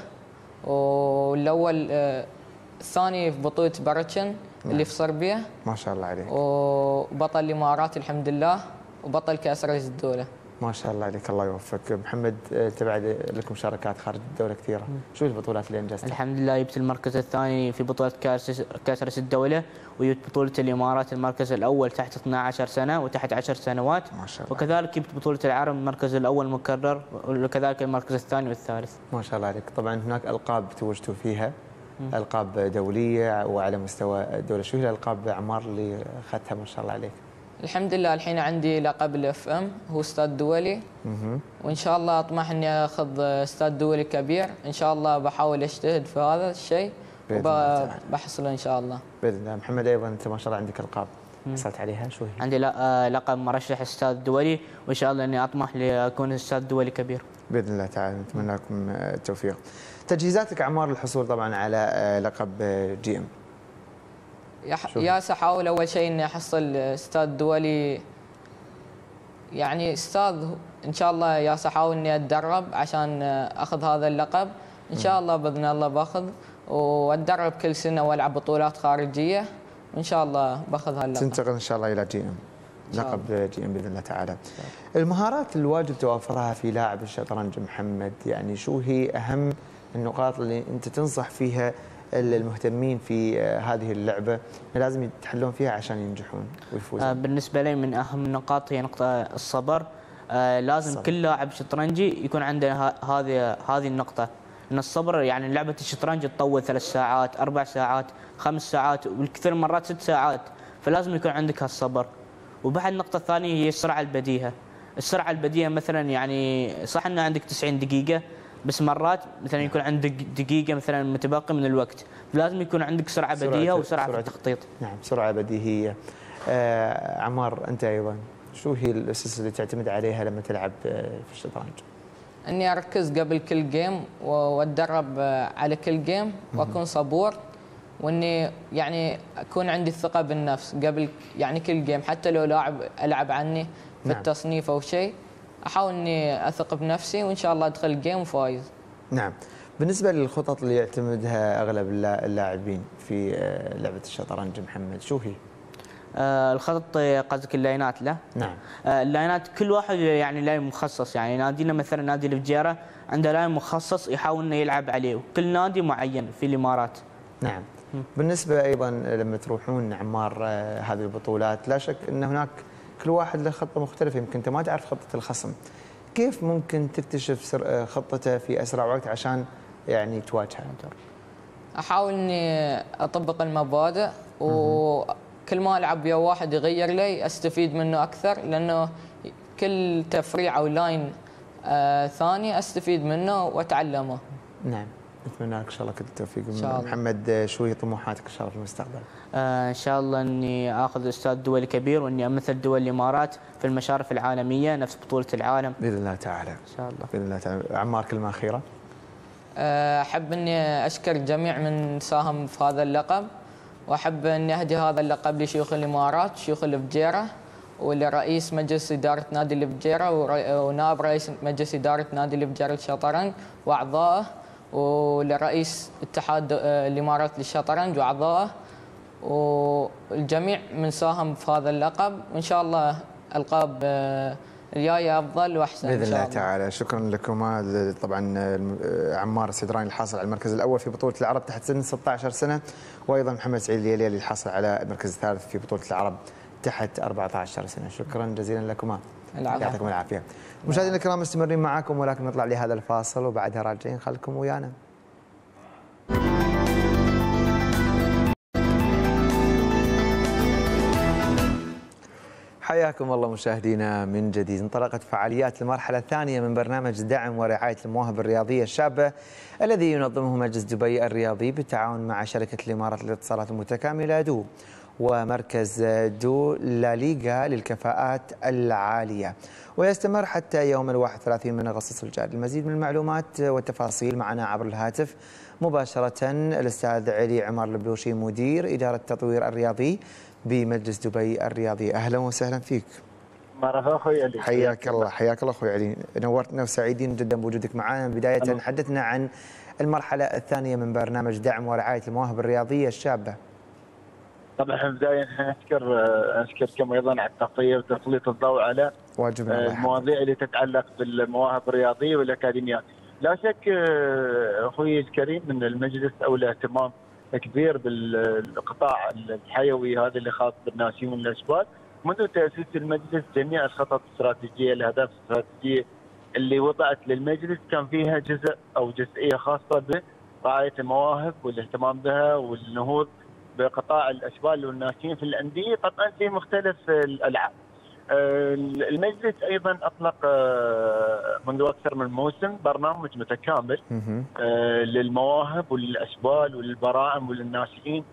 والأول الثاني في بطولة بارتشن اللي في صربيا. ما شاء الله عليك. وبطل الإمارات الحمد لله، وبطل كأس رئيس الدولة. ما شاء الله عليك، الله يوفقك. محمد انت بعد لك مشاركات خارج الدوله كثيره، شو البطولات اللي انجزتها؟ الحمد لله جبت المركز الثاني في بطوله كاس كاس رئيس الدوله، وجبت بطوله الامارات المركز الاول تحت اثني عشر سنه وتحت عشر سنوات. ما شاء الله. وكذلك جبت بطوله العرب المركز الاول مكرر، وكذلك المركز الثاني والثالث. ما شاء الله عليك. طبعا هناك القاب توجتوا فيها، القاب دوليه وعلى مستوى الدوله، شو هي الالقاب عمار اللي اخذتها ما شاء الله عليك؟ الحمد لله الحين عندي لقب الاف ام، هو استاد دولي، وان شاء الله اطمح اني اخذ استاد دولي كبير، ان شاء الله بحاول اجتهد في هذا الشيء وبحصله ان شاء الله باذن الله. محمد ايضا انت ما شاء الله عندك القاب حصلت عليها شو هي؟ عندي لقب مرشح استاد دولي، وان شاء الله اني اطمح لاكون استاد دولي كبير باذن الله تعالى، نتمنى لكم التوفيق. تجهيزاتك عمار للحصول طبعا على لقب جي ام؟ يا سأحاول أول شيء إني أحصل استاد دولي، يعني استاد إن شاء الله، يا سأحاول إني أتدرب عشان أخذ هذا اللقب إن شاء الله، بإذن الله باخذ وأتدرب كل سنة وألعب بطولات خارجية وإن شاء الله باخذ هاللقب. تنتقل إن شاء الله إلى جي إم، لقب جي إم بإذن الله تعالى. المهارات الواجب توافرها في لاعب الشطرنج محمد، يعني شو هي أهم النقاط اللي أنت تنصح فيها المهتمين في هذه اللعبة لازم يتحلون فيها عشان ينجحون ويفوزون؟ بالنسبة لي من أهم النقاط هي نقطة الصبر، لازم الصبر. كل لاعب شطرنجي يكون عنده هذه هذه النقطة، أن الصبر يعني لعبة الشطرنج تطول ثلاث ساعات، أربع ساعات، خمس ساعات، والكثير مرات ست ساعات، فلازم يكون عندك هالصبر. وبعد النقطة الثانية هي السرعة البديهة، السرعة البديهة مثلا يعني صح أن عندك تسعين دقيقة، بس مرات مثلا يكون عندك دقيقة مثلا متبقي من الوقت، فلازم يكون عندك سرعة بديهة وسرعة في التخطيط. نعم، سرعة بديهية. آه عمار أنت أيضا شو هي الأسس اللي تعتمد عليها لما تلعب في الشطرنج؟ إني أركز قبل كل جيم وأتدرب على كل جيم وأكون صبور، وإني يعني أكون عندي الثقة بالنفس قبل يعني كل جيم، حتى لو لاعب ألعب عني في نعم. التصنيف أو شيء احاول اني اثق بنفسي وان شاء الله ادخل جيم وفايز. نعم. بالنسبه للخطط اللي يعتمدها اغلب اللاعبين في لعبه الشطرنج محمد شو هي؟ آه الخطط قصدك اللاينات له؟ نعم. آه اللاينات كل واحد يعني لاين مخصص، يعني نادينا مثلا نادي الفجيره عنده لاين مخصص يحاول انه يلعب عليه، وكل نادي معين في الامارات. نعم. م. بالنسبه ايضا لما تروحون عمار آه هذه البطولات لا شك ان هناك كل واحد له خطة مختلفة، يمكن أنت ما تعرف خطة الخصم، كيف ممكن تكتشف خطته في أسرع وقت عشان يعني تواجهه؟ أحاول إني أطبق المبادئ، و كل ما العب ويا واحد يغير لي استفيد منه اكثر، لانه كل تفريع او لاين آه ثاني استفيد منه واتعلمه. نعم، نتمنى لك ان شاء الله كل التوفيق. محمد، شو هي طموحاتك ان شاء الله في المستقبل؟ آه ان شاء الله اني اخذ استاذ دولي كبير واني امثل دول الامارات في المشارف العالميه نفس بطوله العالم باذن الله تعالى. ان شاء الله باذن الله تعالى. عمار، كلمه اخيره. احب اني اشكر الجميع من ساهم في هذا اللقب، واحب اني اهدي هذا اللقب لشيوخ الامارات، شيوخ الفجيره، ولرئيس مجلس إدارة نادي الفجيرة ونائب رئيس مجلس إدارة نادي الفجيرة للشطرنج وأعضائه، ولرئيس اتحاد الإمارات للشطرنج وأعضائه، والجميع من ساهم في هذا اللقب، وإن شاء الله ألقاب الجاية أفضل وأحسن بإذن الله تعالى. شكرا لكما. طبعا عمار السدراني الحاصل على المركز الأول في بطولة العرب تحت سن ستة عشر سنة، وأيضا محمد سعيد الهليلي اللي حصل على المركز الثالث في بطولة العرب تحت أربعة عشر سنة. شكرا جزيلا لكما، يعطيكم العافية. مشاهدينا الكرام، مستمرين معاكم ولكن نطلع لهذا الفاصل وبعدها راجعين، خلكم ويانا. حياكم الله مشاهدينا من جديد. انطلقت فعاليات المرحلة الثانية من برنامج دعم ورعاية المواهب الرياضية الشابة الذي ينظمه مجلس دبي الرياضي بالتعاون مع شركة الإمارات للاتصالات المتكاملة دو ومركز دو لا ليغا للكفاءات العالية، ويستمر حتى يوم الواحد والثلاثين من أغسطس الجاري. المزيد من المعلومات والتفاصيل معنا عبر الهاتف مباشرة الأستاذ علي عمار البلوشي، مدير إدارة التطوير الرياضي بمجلس دبي الرياضي. أهلا وسهلا فيك. مرحبا أخوي علي. حياك الله. حياك الله أخوي علي، نورتنا وسعيدين جدا بوجودك معنا. بداية حدثنا عن المرحلة الثانية من برنامج دعم ورعاية المواهب الرياضية الشابة. طبعا في البدايه نشكر نشكركم ايضا على التغطيه وتسليط الضوء على المواضيع اللي تتعلق بالمواهب الرياضيه والاكاديميات. لا شك اخوي الكريم ان المجلس اولى اهتمام كبير بالقطاع الحيوي هذا اللي خاص بالناشئين والناشئات. منذ تاسيس المجلس جميع الخطط الاستراتيجيه، الاهداف الاستراتيجيه اللي وضعت للمجلس كان فيها جزء او جزئيه خاصه برعايه المواهب والاهتمام بها والنهوض بقطاع الاشبال والناشئين في الانديه طبعا في مختلف الالعاب. المجلس ايضا اطلق منذ اكثر من موسم برنامج متكامل للمواهب وللاشبال وللبراعم وللناشئين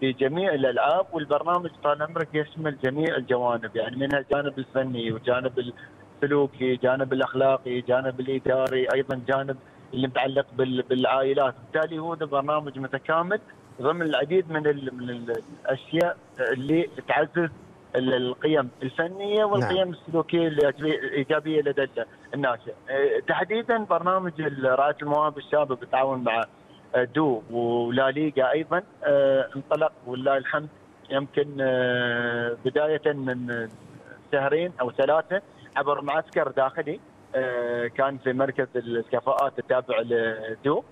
في جميع الالعاب، والبرنامج طال عمرك يشمل جميع الجوانب، يعني منها الجانب الفني وجانب السلوكي، جانب الاخلاقي، جانب الاداري، ايضا جانب اللي متعلق بالعائلات. بالتالي هو برنامج متكامل ضمن العديد من من الاشياء اللي تعزز القيم الفنيه والقيم السلوكيه الايجابيه لدى الناشئ. تحديدا برنامج رعايه المواهب الشابه بالتعاون مع دو ولا ليغا ايضا انطلق ولله الحمد يمكن بدايه من شهرين او ثلاثه عبر معسكر داخلي كان في مركز الكفاءات التابع لدو،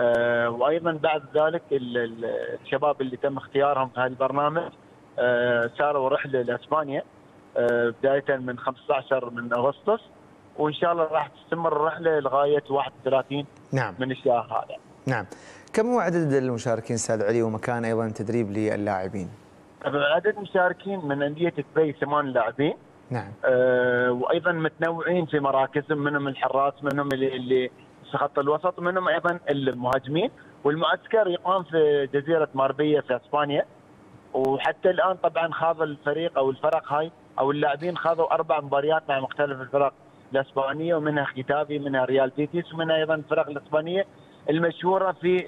آه وايضا بعد ذلك الشباب اللي تم اختيارهم في هذا البرنامج آه ساروا رحله لاسبانيا آه بدايه من خمسة عشر من اغسطس، وان شاء الله راح تستمر الرحله لغايه واحد وثلاثين نعم. من الشهر هذا. نعم. كم هو عدد المشاركين استاذ علي ومكان ايضا تدريب للاعبين؟ عدد المشاركين من انديه دبي ثمان لاعبين. نعم. آه وايضا متنوعين في مراكزهم، منهم الحراس، منهم اللي, اللي خط الوسط، منهم ايضا المهاجمين. والمعسكر يقام في جزيره ماربيا في اسبانيا، وحتى الان طبعا خاض الفريق او الفرق هاي او اللاعبين خاضوا اربع مباريات مع مختلف الفرق الاسبانيه، ومنها كيتافي، منها ريال بيتيس، ومنها ايضا الفرق الاسبانيه المشهوره في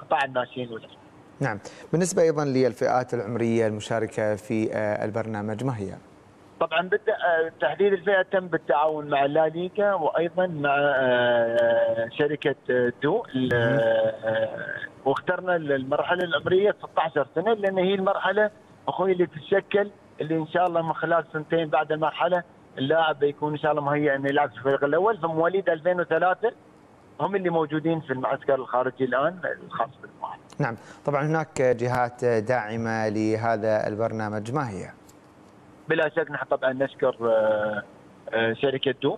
قطاع الناشئين والأشبال. نعم. بالنسبه ايضا للفئات العمريه المشاركه في البرنامج ما هي؟ طبعا بدأ تحديد الفئه تم بالتعاون مع لا ليغا وايضا مع شركه دو، واخترنا المرحله العمريه ستة عشر سنه لان هي المرحله اخوي اللي تتشكل اللي ان شاء الله من خلال سنتين بعد المرحله اللاعب بيكون ان شاء الله مهيئ انه يلعب في الفريق الاول. فمواليد ألفين وثلاثة هم اللي موجودين في المعسكر الخارجي الان الخاص بالمواهب. نعم. طبعا هناك جهات داعمه لهذا البرنامج ما هي؟ بلا شك نحن طبعا نشكر شركة دو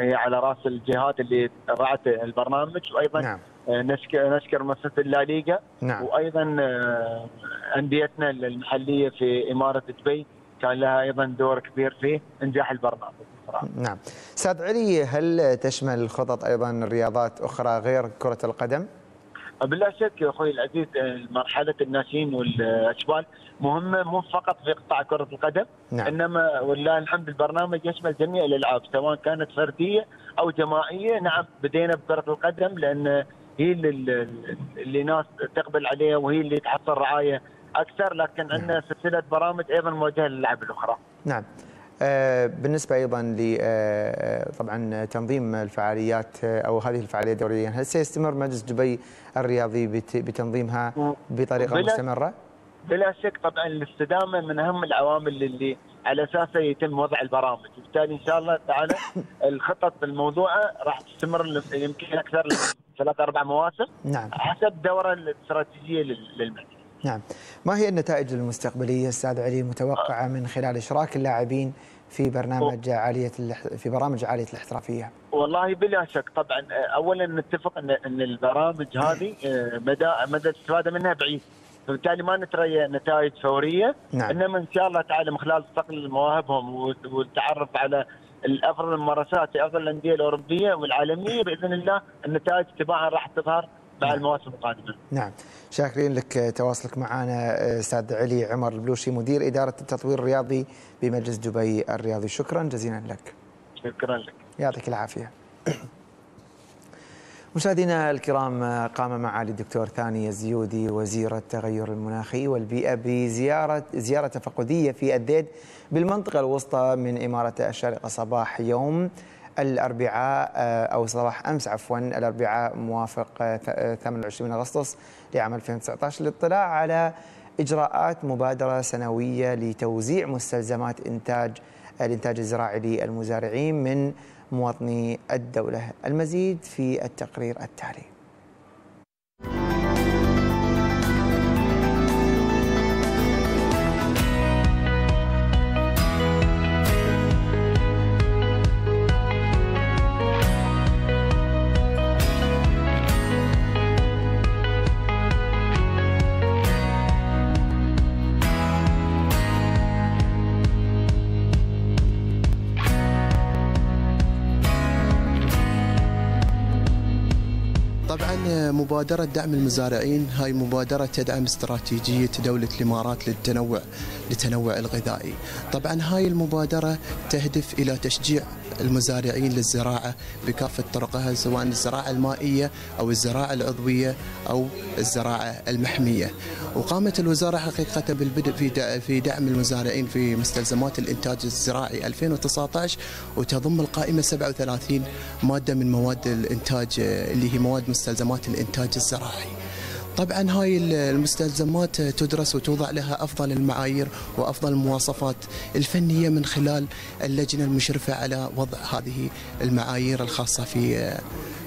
على راس الجهات اللي رعت البرنامج، وايضا نعم. نشكر نشكر مؤسسة اللاليغا. نعم. وايضا انديتنا المحليه في اماره دبي كان لها ايضا دور كبير في انجاح البرنامج. نعم. استاذ علي، هل تشمل الخطط ايضا رياضات اخرى غير كره القدم؟ بلا شك اخوي العزيز، مرحله الناشئين والاشبال مهمه مو فقط في قطاع كره القدم. نعم. انما والله الحمد البرنامج يشمل جميع الالعاب سواء كانت فرديه او جماعيه. نعم بدينا بكره القدم لان هي اللي اللي ناس تقبل عليها وهي اللي تحصل رعايه اكثر، لكن عندنا سلسله برامج ايضا موجهه للالعاب الاخرى. نعم. بالنسبه ايضا ل طبعا تنظيم الفعاليات او هذه الفعاليه الدوريه، هل سيستمر مجلس دبي الرياضي بتنظيمها بطريقه مستمره؟ بلا شك طبعا الاستدامه من اهم العوامل اللي على اساسها يتم وضع البرامج، وبالتالي ان شاء الله تعالى الخطط الموضوعه راح تستمر يمكن اكثر ثلاث اربع مواسم. نعم. حسب الدوره الاستراتيجيه للمجلس. نعم. ما هي النتائج المستقبليه استاذ علي المتوقعه من خلال اشراك اللاعبين في برنامج عاليه في برامج عاليه الاحترافيه؟ والله بلا شك طبعا اولا نتفق ان ان البرامج هذه مدى مدى الاستفاده منها بعيد، فبالتالي ما نتريى نتائج فوريه. نعم. انما ان شاء الله تعالى من خلال صقل مواهبهم والتعرف على الافضل الممارسات في افضل الانديه الاوروبيه والعالميه باذن الله النتائج تبعها راح تظهر مع المواسم القادمه. نعم. شاكرين لك تواصلك معنا استاذ علي عمار البلوشي مدير اداره التطوير الرياضي بمجلس دبي الرياضي، شكرا جزيلا لك. شكرا لك. يعطيك العافيه. مشاهدينا الكرام، قام معالي الدكتور ثاني الزيودي وزير التغير المناخي والبيئة بزيارة زيارة تفقدية في الديد بالمنطقة الوسطى من إمارة الشارقة صباح يوم الأربعاء أو صباح أمس عفوا الأربعاء موافق ثمانية وعشرين أغسطس لعام ألفين وتسعطعش للاطلاع على إجراءات مبادرة سنوية لتوزيع مستلزمات إنتاج الإنتاج الزراعي للمزارعين من مواطني الدولة. المزيد في التقرير التالي. مبادرة دعم المزارعين هاي مبادرة تدعم استراتيجية دولة الإمارات للتنوع للتنوع الغذائي. طبعا هاي المبادرة تهدف إلى تشجيع المزارعين للزراعة بكافة طرقها سواء الزراعة المائية أو الزراعة العضوية أو الزراعة المحمية. وقامت الوزارة حقيقة بالبدء في في دعم المزارعين في مستلزمات الإنتاج الزراعي ألفين وتسعطعش، وتضم القائمة سبعة وثلاثين مادة من مواد الإنتاج اللي هي مواد مستلزمات الإنتاج الزراعي. طبعا هاي المستلزمات تدرس وتوضع لها أفضل المعايير وأفضل المواصفات الفنية من خلال اللجنة المشرفة على وضع هذه المعايير الخاصة في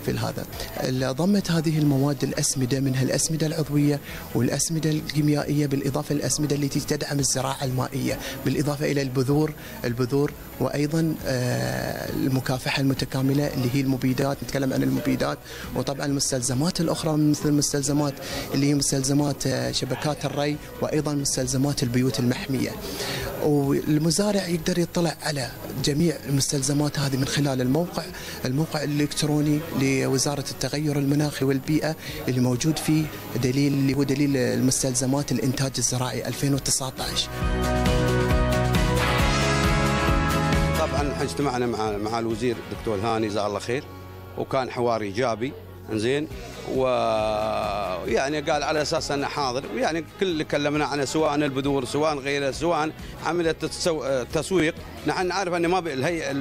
في هذا. ضمت هذه المواد الأسمدة، منها الأسمدة العضوية والأسمدة الكيميائية بالإضافة للأسمدة التي تدعم الزراعة المائية، بالإضافة إلى البذور البذور وأيضا المكافحة المتكاملة اللي هي المبيدات، نتكلم عن المبيدات. وطبعا المستلزمات الأخرى مثل المستلزمات اللي هي مستلزمات شبكات الري وأيضا مستلزمات البيوت المحمية. والمزارع يقدر يطلع على جميع المستلزمات هذه من خلال الموقع الموقع الإلكتروني لوزارة التغير المناخي والبيئة اللي موجود فيه دليل اللي هو دليل المستلزمات الإنتاج الزراعي ألفين وتسعطعش. طبعا احنا اجتمعنا مع مع الوزير دكتور هاني جزاه الله خير، وكان حوار إيجابي زين، ويعني قال على اساس انه حاضر، ويعني كل اللي كلمنا عنه سواء البذور سواء غيره سواء عمليه تسويق. نحن نعرف ان ما الهيئه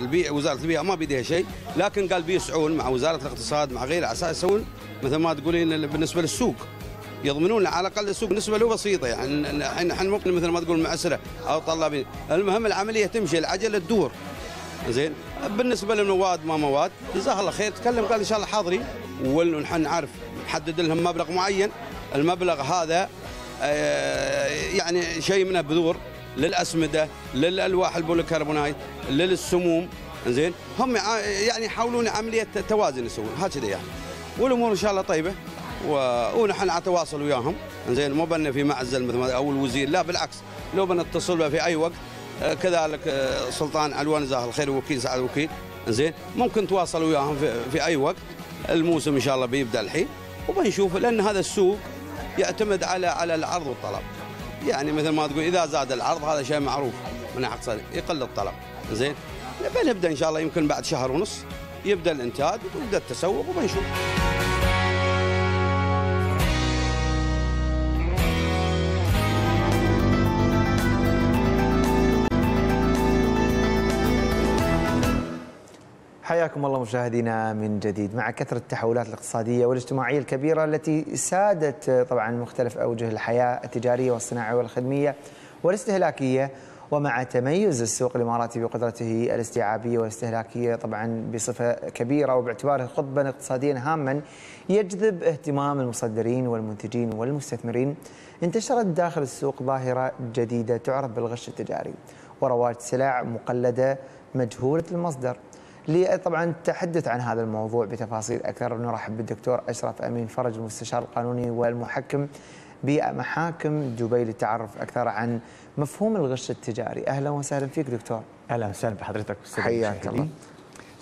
البيئه وزاره البيئه ما بيدها شيء، لكن قال بيسعون مع وزاره الاقتصاد مع غيره على اساس يسوون مثل ما تقولين بالنسبه للسوق، يضمنون على الاقل السوق بالنسبه له بسيطه، يعني نحن ممكن مثل ما تقول معسره او طلابين. المهم العمليه تمشي، العجله تدور زين. بالنسبه للمواد ما مواد جزاه الله خير تكلم قال ان شاء الله حاضرين، ونحن نعرف نحدد لهم مبلغ معين. المبلغ هذا يعني شيء من البذور للاسمده للالواح البوليكربونايت للسموم زين، هم يعني يحاولون عمليه توازن يسوون هكذا يعني. والامور ان شاء الله طيبه ونحن على تواصل وياهم، زين مو بنا في معزل مثل او الوزير، لا بالعكس لو بنتصل به في اي وقت، كذلك سلطان علوان جزاه الخير وكيل سعد وكيل، زين ممكن تواصلوا وياهم في, في اي وقت. الموسم ان شاء الله بيبدا الحين وبنشوف، لان هذا السوق يعتمد على على العرض والطلب، يعني مثل ما تقول اذا زاد العرض هذا شيء معروف من اقتصاد يقل الطلب، زين بنبدا ان شاء الله يمكن بعد شهر ونص يبدا الانتاج ويبدا التسوق وبنشوف. حياكم الله مشاهدينا من جديد. مع كثرة التحولات الاقتصادية والاجتماعية الكبيرة التي سادت طبعا مختلف أوجه الحياة التجارية والصناعية والخدمية والاستهلاكية، ومع تميز السوق الإماراتي بقدرته الاستيعابية والاستهلاكية طبعا بصفة كبيرة وباعتباره قطبا اقتصاديا هاما يجذب اهتمام المصدرين والمنتجين والمستثمرين، انتشرت داخل السوق ظاهرة جديدة تعرف بالغش التجاري ورواج سلع مقلدة مجهولة المصدر. لطبعا التحدث عن هذا الموضوع بتفاصيل اكثر نرحب بالدكتور اشرف امين فرج، المستشار القانوني والمحكم بمحاكم دبي، للتعرف اكثر عن مفهوم الغش التجاري. اهلا وسهلا فيك دكتور. اهلا وسهلا بحضرتك استاذ. حياك الله.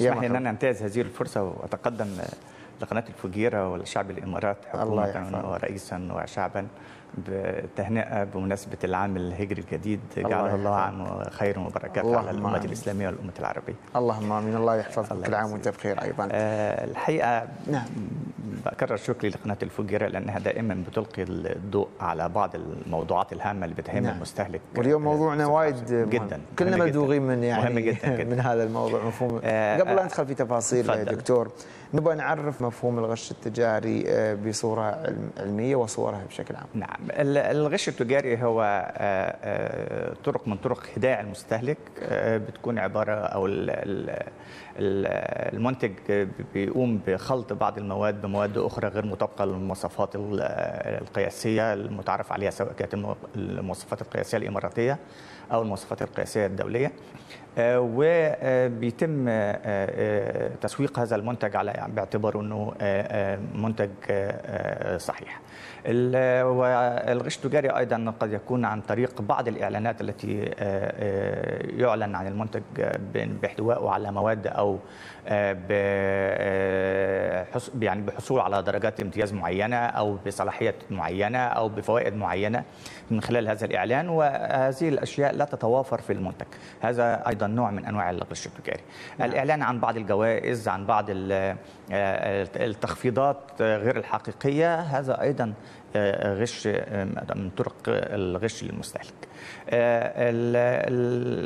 اسمح لي ان انا امتاز هذه الفرصه واتقدم لقناه الفجيره والشعب الامارات حكومه ورئيسا وشعبا بتهنئه بمناسبه العام الهجري الجديد، جعله الله عام خير وبركات على الامه الاسلاميه والامه العربيه. اللهم امين. الله يحفظك. كل عام وانت بخير ايضا. آه الحقيقه نعم بكرر شكري لقناه الفجيره لانها دائما بتلقي الضوء على بعض الموضوعات الهامه اللي بتهم نعم. المستهلك. واليوم موضوعنا وايد جدا، كلنا مدوغين من يعني مهم جداً جداً. من هذا الموضوع مفهوم. آه قبل لا ندخل في تفاصيل يا دكتور، نبغى نعرف مفهوم الغش التجاري بصوره علميه وصورها بشكل عام. نعم، الغش التجاري هو طرق من طرق خداع المستهلك، بتكون عباره او المنتج بيقوم بخلط بعض المواد بمواد اخرى غير مطابقه للمواصفات القياسيه المتعارف عليها، سواء كانت المواصفات القياسيه الاماراتيه او المواصفات القياسيه الدوليه، وبيتم تسويق هذا المنتج على باعتباره انه منتج صحيح. والغش التجاري ايضا قد يكون عن طريق بعض الاعلانات التي يعلن عن المنتج باحتوائه على مواد او يعني بحصول على درجات امتياز معينه او بصلاحيات معينه او بفوائد معينه من خلال هذا الاعلان، وهذه الاشياء لا تتوافر في المنتج. هذا ايضا نوع من انواع الغش التجاري. نعم. الاعلان عن بعض الجوائز، عن بعض التخفيضات غير الحقيقيه، هذا ايضا غش من طرق الغش للمستهلك.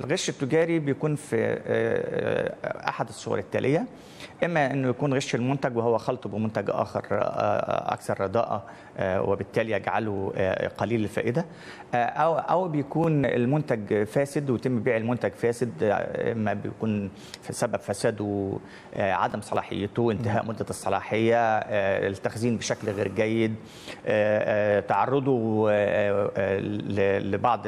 الغش التجاري بيكون في احد الصور التاليه: اما انه يكون غش المنتج وهو خلطه بمنتج اخر اكثر رداءه وبالتالي يجعله قليل الفائده، او او بيكون المنتج فاسد ويتم بيع المنتج فاسد، اما بيكون سبب فساده عدم صلاحيته، انتهاء مده الصلاحيه، التخزين بشكل غير جيد، تعرضه لبعض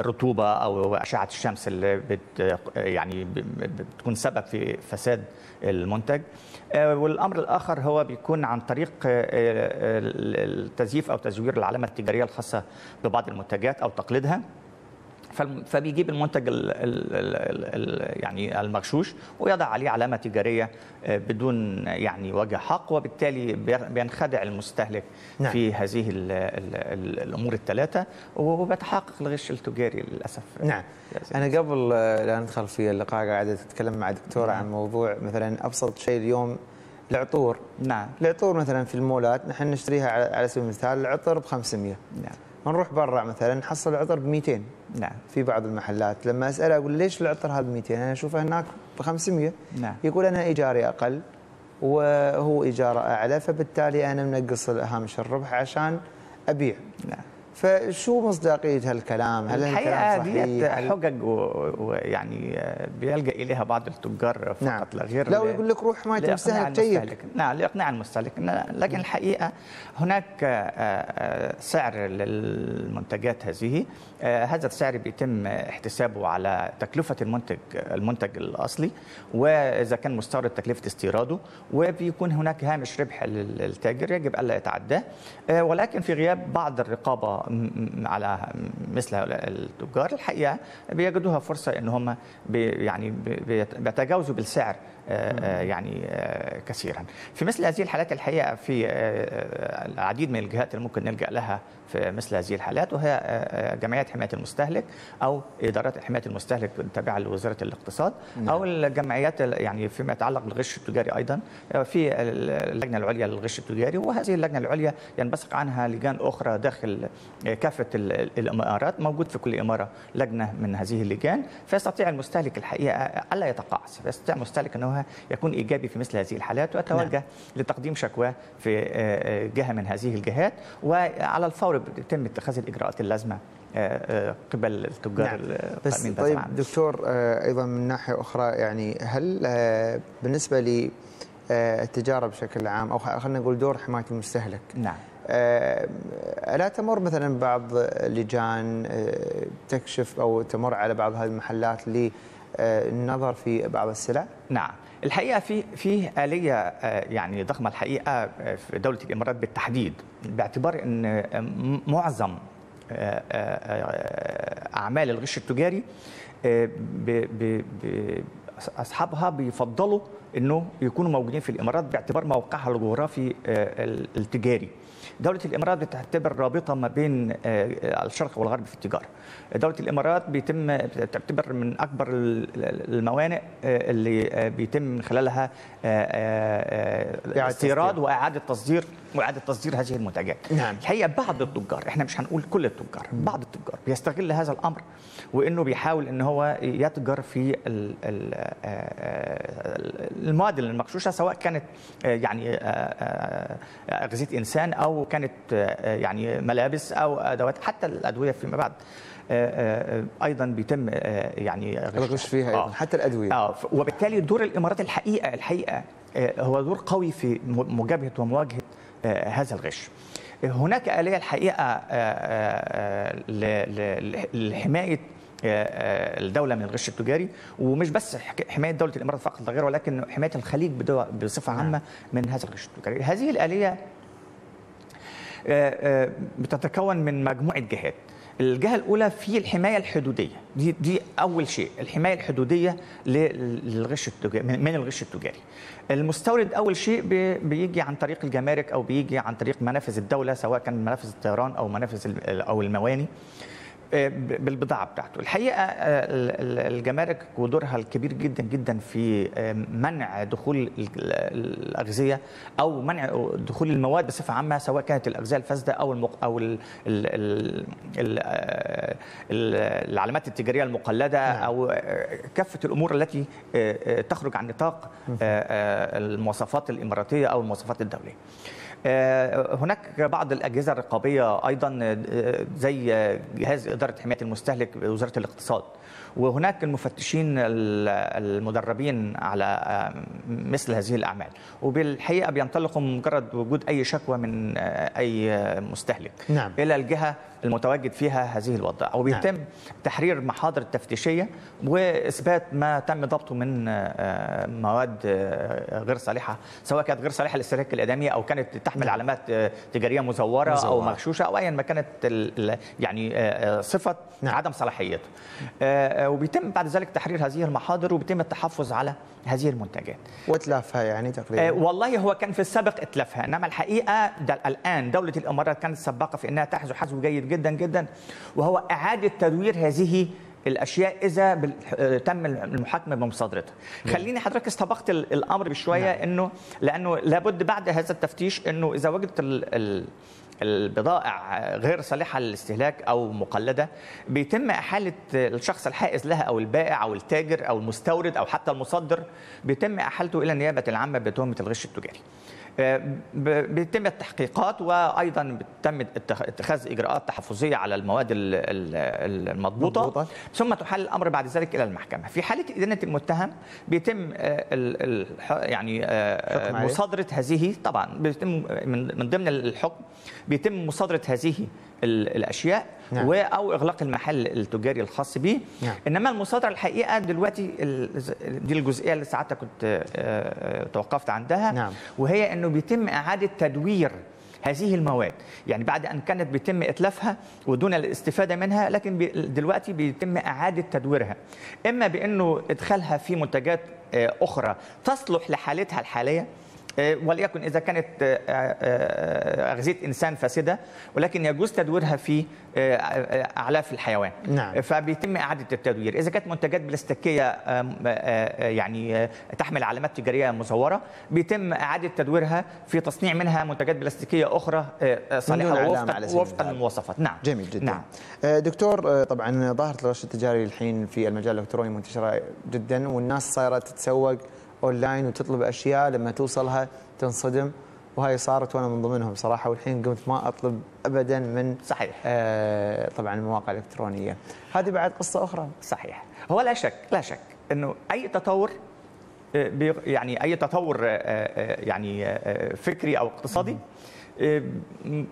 الرطوبه او اشعه الشمس اللي بت يعني بتكون سبب في فساد المنتج. والامر الاخر هو بيكون عن طريق التزييف او تزوير العلامه التجاريه الخاصه ببعض المنتجات او تقليدها، فبيجيب المنتج ال ال ال يعني المغشوش ويضع عليه علامه تجاريه بدون يعني وجه حق، وبالتالي بينخدع المستهلك. نعم. في هذه ال ال الامور الثلاثه وبتحقق الغش التجاري للاسف. نعم. انا قبل لا ندخل في اللقاء قاعده اتكلم مع دكتوره نعم. عن موضوع مثلا ابسط شيء اليوم العطور. نعم. العطور مثلا في المولات نحن نشتريها على سبيل المثال، العطر ب خمسمية. نعم. نروح برا مثلا نحصل العطر ب مئتين. نعم. في بعض المحلات لما اساله اقول ليش العطر هذا ب مئتين؟ انا اشوفه هناك ب خمسمية. نعم. يقول انا ايجاري اقل وهو ايجاره اعلى، فبالتالي انا منقص هامش الربح عشان ابيع. نعم. فشو مصداقية هالكلام؟ هل الحقيقة ديت حجج ويعني بيلجأ إليها بعض التجار فقط، نعم. لا غير لو يقول لك روح حماية المستهلك جيد، نعم، لإقناع المستهلك. لكن الحقيقة هناك سعر للمنتجات هذه، هذا السعر بيتم احتسابه على تكلفة المنتج المنتج الأصلي، وإذا كان مستورد تكلفة استيراده، وبيكون هناك هامش ربح للتاجر يجب ألا يتعداه، ولكن في غياب بعض الرقابة على مثل التجار الحقيقه بيجدوها فرصه ان هم بي يعني بيتجاوزوا بالسعر يعني كثيرا. في مثل هذه الحالات الحقيقه في العديد من الجهات اللي ممكن نلجا لها في مثل هذه الحالات، وهي جمعيات حمايه المستهلك او ادارات حمايه المستهلك التابعه لوزاره الاقتصاد، او الجمعيات يعني فيما يتعلق بالغش التجاري ايضا في اللجنه العليا للغش التجاري، وهذه اللجنه العليا ينبثق عنها لجان اخرى داخل كافة الإمارات. موجود في كل إمارة لجنة من هذه اللجان، فيستطيع المستهلك الحقيقة ألا يتقاعس، فيستطيع المستهلك أنه يكون إيجابي في مثل هذه الحالات ويتوجه نعم. لتقديم شكوى في جهة من هذه الجهات، وعلى الفور يتم اتخاذ الإجراءات اللازمة قبل التجار. نعم. بس طيب دكتور، أيضا من ناحية أخرى يعني هل بالنسبة للتجارة بشكل عام، أو خلينا نقول دور حماية المستهلك، نعم، ألا تمر مثلا بعض لجان تكشف أو تمر على بعض هذه المحلات للنظر في بعض السلع؟ نعم، الحقيقة في في آلية يعني ضخمة الحقيقة في دولة الإمارات بالتحديد، باعتبار أن معظم أعمال الغش التجاري أصحابها بيفضلوا أنه يكونوا موجودين في الإمارات باعتبار موقعها الجغرافي التجاري. دولة الإمارات بتعتبر رابطة ما بين الشرق والغرب في التجارة. دولة الإمارات بيتم تعتبر من أكبر الموانئ اللي بيتم من خلالها استيراد وإعادة تصدير وإعادة تصدير هذه المنتجات. نعم. الحقيقة بعض التجار، إحنا مش هنقول كل التجار، بعض التجار بيستغل هذا الأمر، وإنه بيحاول إن هو يتجر في المواد المغشوشة، سواء كانت يعني أغذية إنسان أو كانت يعني ملابس أو أدوات، حتى الأدوية فيما بعد ايضا بيتم يعني الغش فيها أيضاً. آه. حتى الادويه اه وبالتالي دور الامارات الحقيقه الحقيقه هو دور قوي في مجابهه ومواجهه هذا الغش. هناك آلية الحقيقه لحمايه الدولة من الغش التجاري، ومش بس حماية دولة الامارات فقط لا غير، ولكن حماية الخليج بصفة عامة من هذا الغش التجاري. هذه الآلية بتتكون من مجموعة جهات. الجهة الأولى في الحماية الحدودية، دي دي أول شيء، الحماية الحدودية للغش التجاري من الغش التجاري. المستورد أول شيء بيجي عن طريق الجمارك أو بيجي عن طريق منافذ الدولة، سواء كان منافذ الطيران أو منافذ أو المواني، بالبضاعة بتاعته. الحقيقة الجمارك ودورها الكبير جدا جدا في منع دخول الأغذية أو منع دخول المواد بصفة عامة، سواء كانت الأغذية الفاسدة أو المق... أو ال... ال... ال... العلامات التجارية المقلدة، أو كافة الأمور التي تخرج عن نطاق المواصفات الإماراتية أو المواصفات الدولية. هناك بعض الأجهزة الرقابية أيضا زي جهاز إدارة حماية المستهلك بوزارة الاقتصاد، وهناك المفتشين المدربين على مثل هذه الأعمال، وبالحقيقة بينطلقوا مجرد وجود أي شكوى من أي مستهلك نعم. إلى الجهة المتواجد فيها هذه الوضع، وبيتم نعم. تحرير محاضر تفتيشية وإثبات ما تم ضبطه من مواد غير صالحة، سواء كانت غير صالحة للسلالك الإدامية أو كانت تحمل نعم. علامات تجارية مزورة, مزورة أو مغشوشة أو أيا ما كانت يعني صفة نعم. عدم صلاحيته. وبيتم بعد ذلك تحرير هذه المحاضر وبيتم التحفظ على هذه المنتجات واتلافها يعني تقريبا. والله هو كان في السابق اتلافها، انما الحقيقه الان دولة الامارات كانت سباقه في انها تحذو حذو جيد جدا جدا، وهو اعاده تدوير هذه الاشياء اذا تم المحاكمه بمصادرتها. خليني حضرتك استبقت الامر بشويه، انه لانه لابد بعد هذا التفتيش انه اذا وجدت ال البضائع غير صالحة للاستهلاك أو مقلدة، بيتم إحالة الشخص الحائز لها أو البائع أو التاجر أو المستورد أو حتى المصدر، بيتم إحالته إلى النيابة العامة بتهمة الغش التجاري. بيتم التحقيقات، وايضا بيتم اتخاذ اجراءات تحفظيه على المواد المضبوطه، ثم تحل الامر بعد ذلك الى المحكمه. في حاله ادانه المتهم بيتم يعني مصادره هذه، طبعا بيتم من ضمن الحكم بيتم مصادره هذه الاشياء، نعم. و او اغلاق المحل التجاري الخاص به، نعم. انما المصادره الحقيقه دلوقتي دي الجزئيه اللي ساعتها كنت توقفت عندها، نعم. وهي انه بيتم اعاده تدوير هذه المواد، يعني بعد ان كانت بيتم اتلافها ودون الاستفاده منها، لكن دلوقتي بيتم اعاده تدويرها، اما بانه ادخالها في منتجات اخرى تصلح لحالتها الحاليه، وليكن إذا كانت أغذية إنسان فاسدة ولكن يجوز تدويرها في أعلاف الحيوان، نعم. فبيتم إعادة التدوير. إذا كانت منتجات بلاستيكية يعني تحمل علامات تجارية مزورة بيتم إعادة تدويرها في تصنيع منها منتجات بلاستيكية أخرى صالحة وفقا وفقا للمواصفات، نعم. جميل جدا، نعم. دكتور، طبعا ظاهرة الرشد التجاري الحين في المجال الإلكتروني منتشرة جدا، والناس صارت تتسوق اونلاين وتطلب اشياء لما توصلها تنصدم، وهي صارت وانا من ضمنهم صراحه، والحين قمت ما اطلب ابدا من صحيح آه طبعا المواقع الالكترونيه. هذه بعد قصه اخرى، صحيح. هو لا شك لا شك انه اي تطور يعني اي تطور يعني فكري او اقتصادي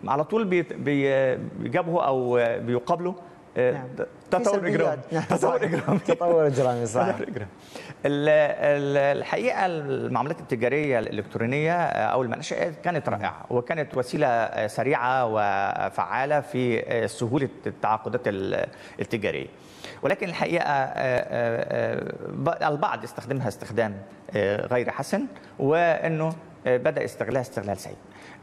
على طول بيجابه او بيقابله، نعم. تطور إجرامي، تطور إجرامي تطور إجرامي صحيح. الحقيقة المعاملات التجارية الإلكترونية أو المنشآت كانت رائعة، وكانت وسيلة سريعة وفعالة في سهولة التعاقدات التجارية، ولكن الحقيقة البعض استخدمها استخدام غير حسن، وأنه بدأ استغلالها استغلال سيء.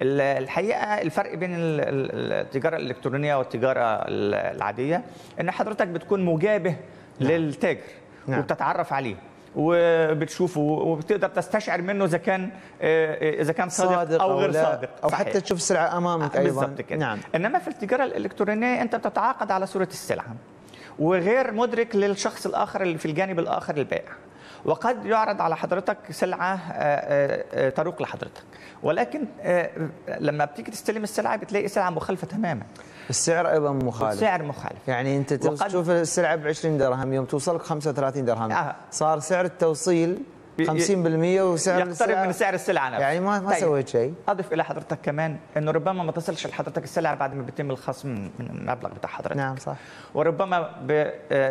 الحقيقة الفرق بين التجارة الإلكترونية والتجارة العادية إن حضرتك بتكون مجابه، نعم. للتاجر، نعم. وبتتعرف عليه وبتشوفه وبتقدر تستشعر منه اذا كان اذا كان صادق, صادق او غير صادق، او صحيح. حتى تشوف سلعة امامك ايضا، نعم. انما في التجارة الإلكترونية انت بتتعاقد على صورة السلعة وغير مدرك للشخص الآخر اللي في الجانب الآخر البائع، وقد يعرض على حضرتك سلعة تروق لحضرتك، ولكن لما بتيجي تستلم السلعة بتلاقي سلعة مخالفة تماما، السعر أيضا مخالف، السعر مخالف، يعني أنت تشوف السلعة ب عشرين درهم يوم توصلك خمسة وثلاثين درهم، آه. صار سعر التوصيل خمسين بالمئة وسعر يقترب من سعر السلعة نفسها، يعني ما ما طيب. سويت شيء. أضف إلى حضرتك كمان إنه ربما ما تصلش لحضرتك السلعة بعد ما بيتم الخصم من المبلغ بتاع حضرتك، نعم صح، وربما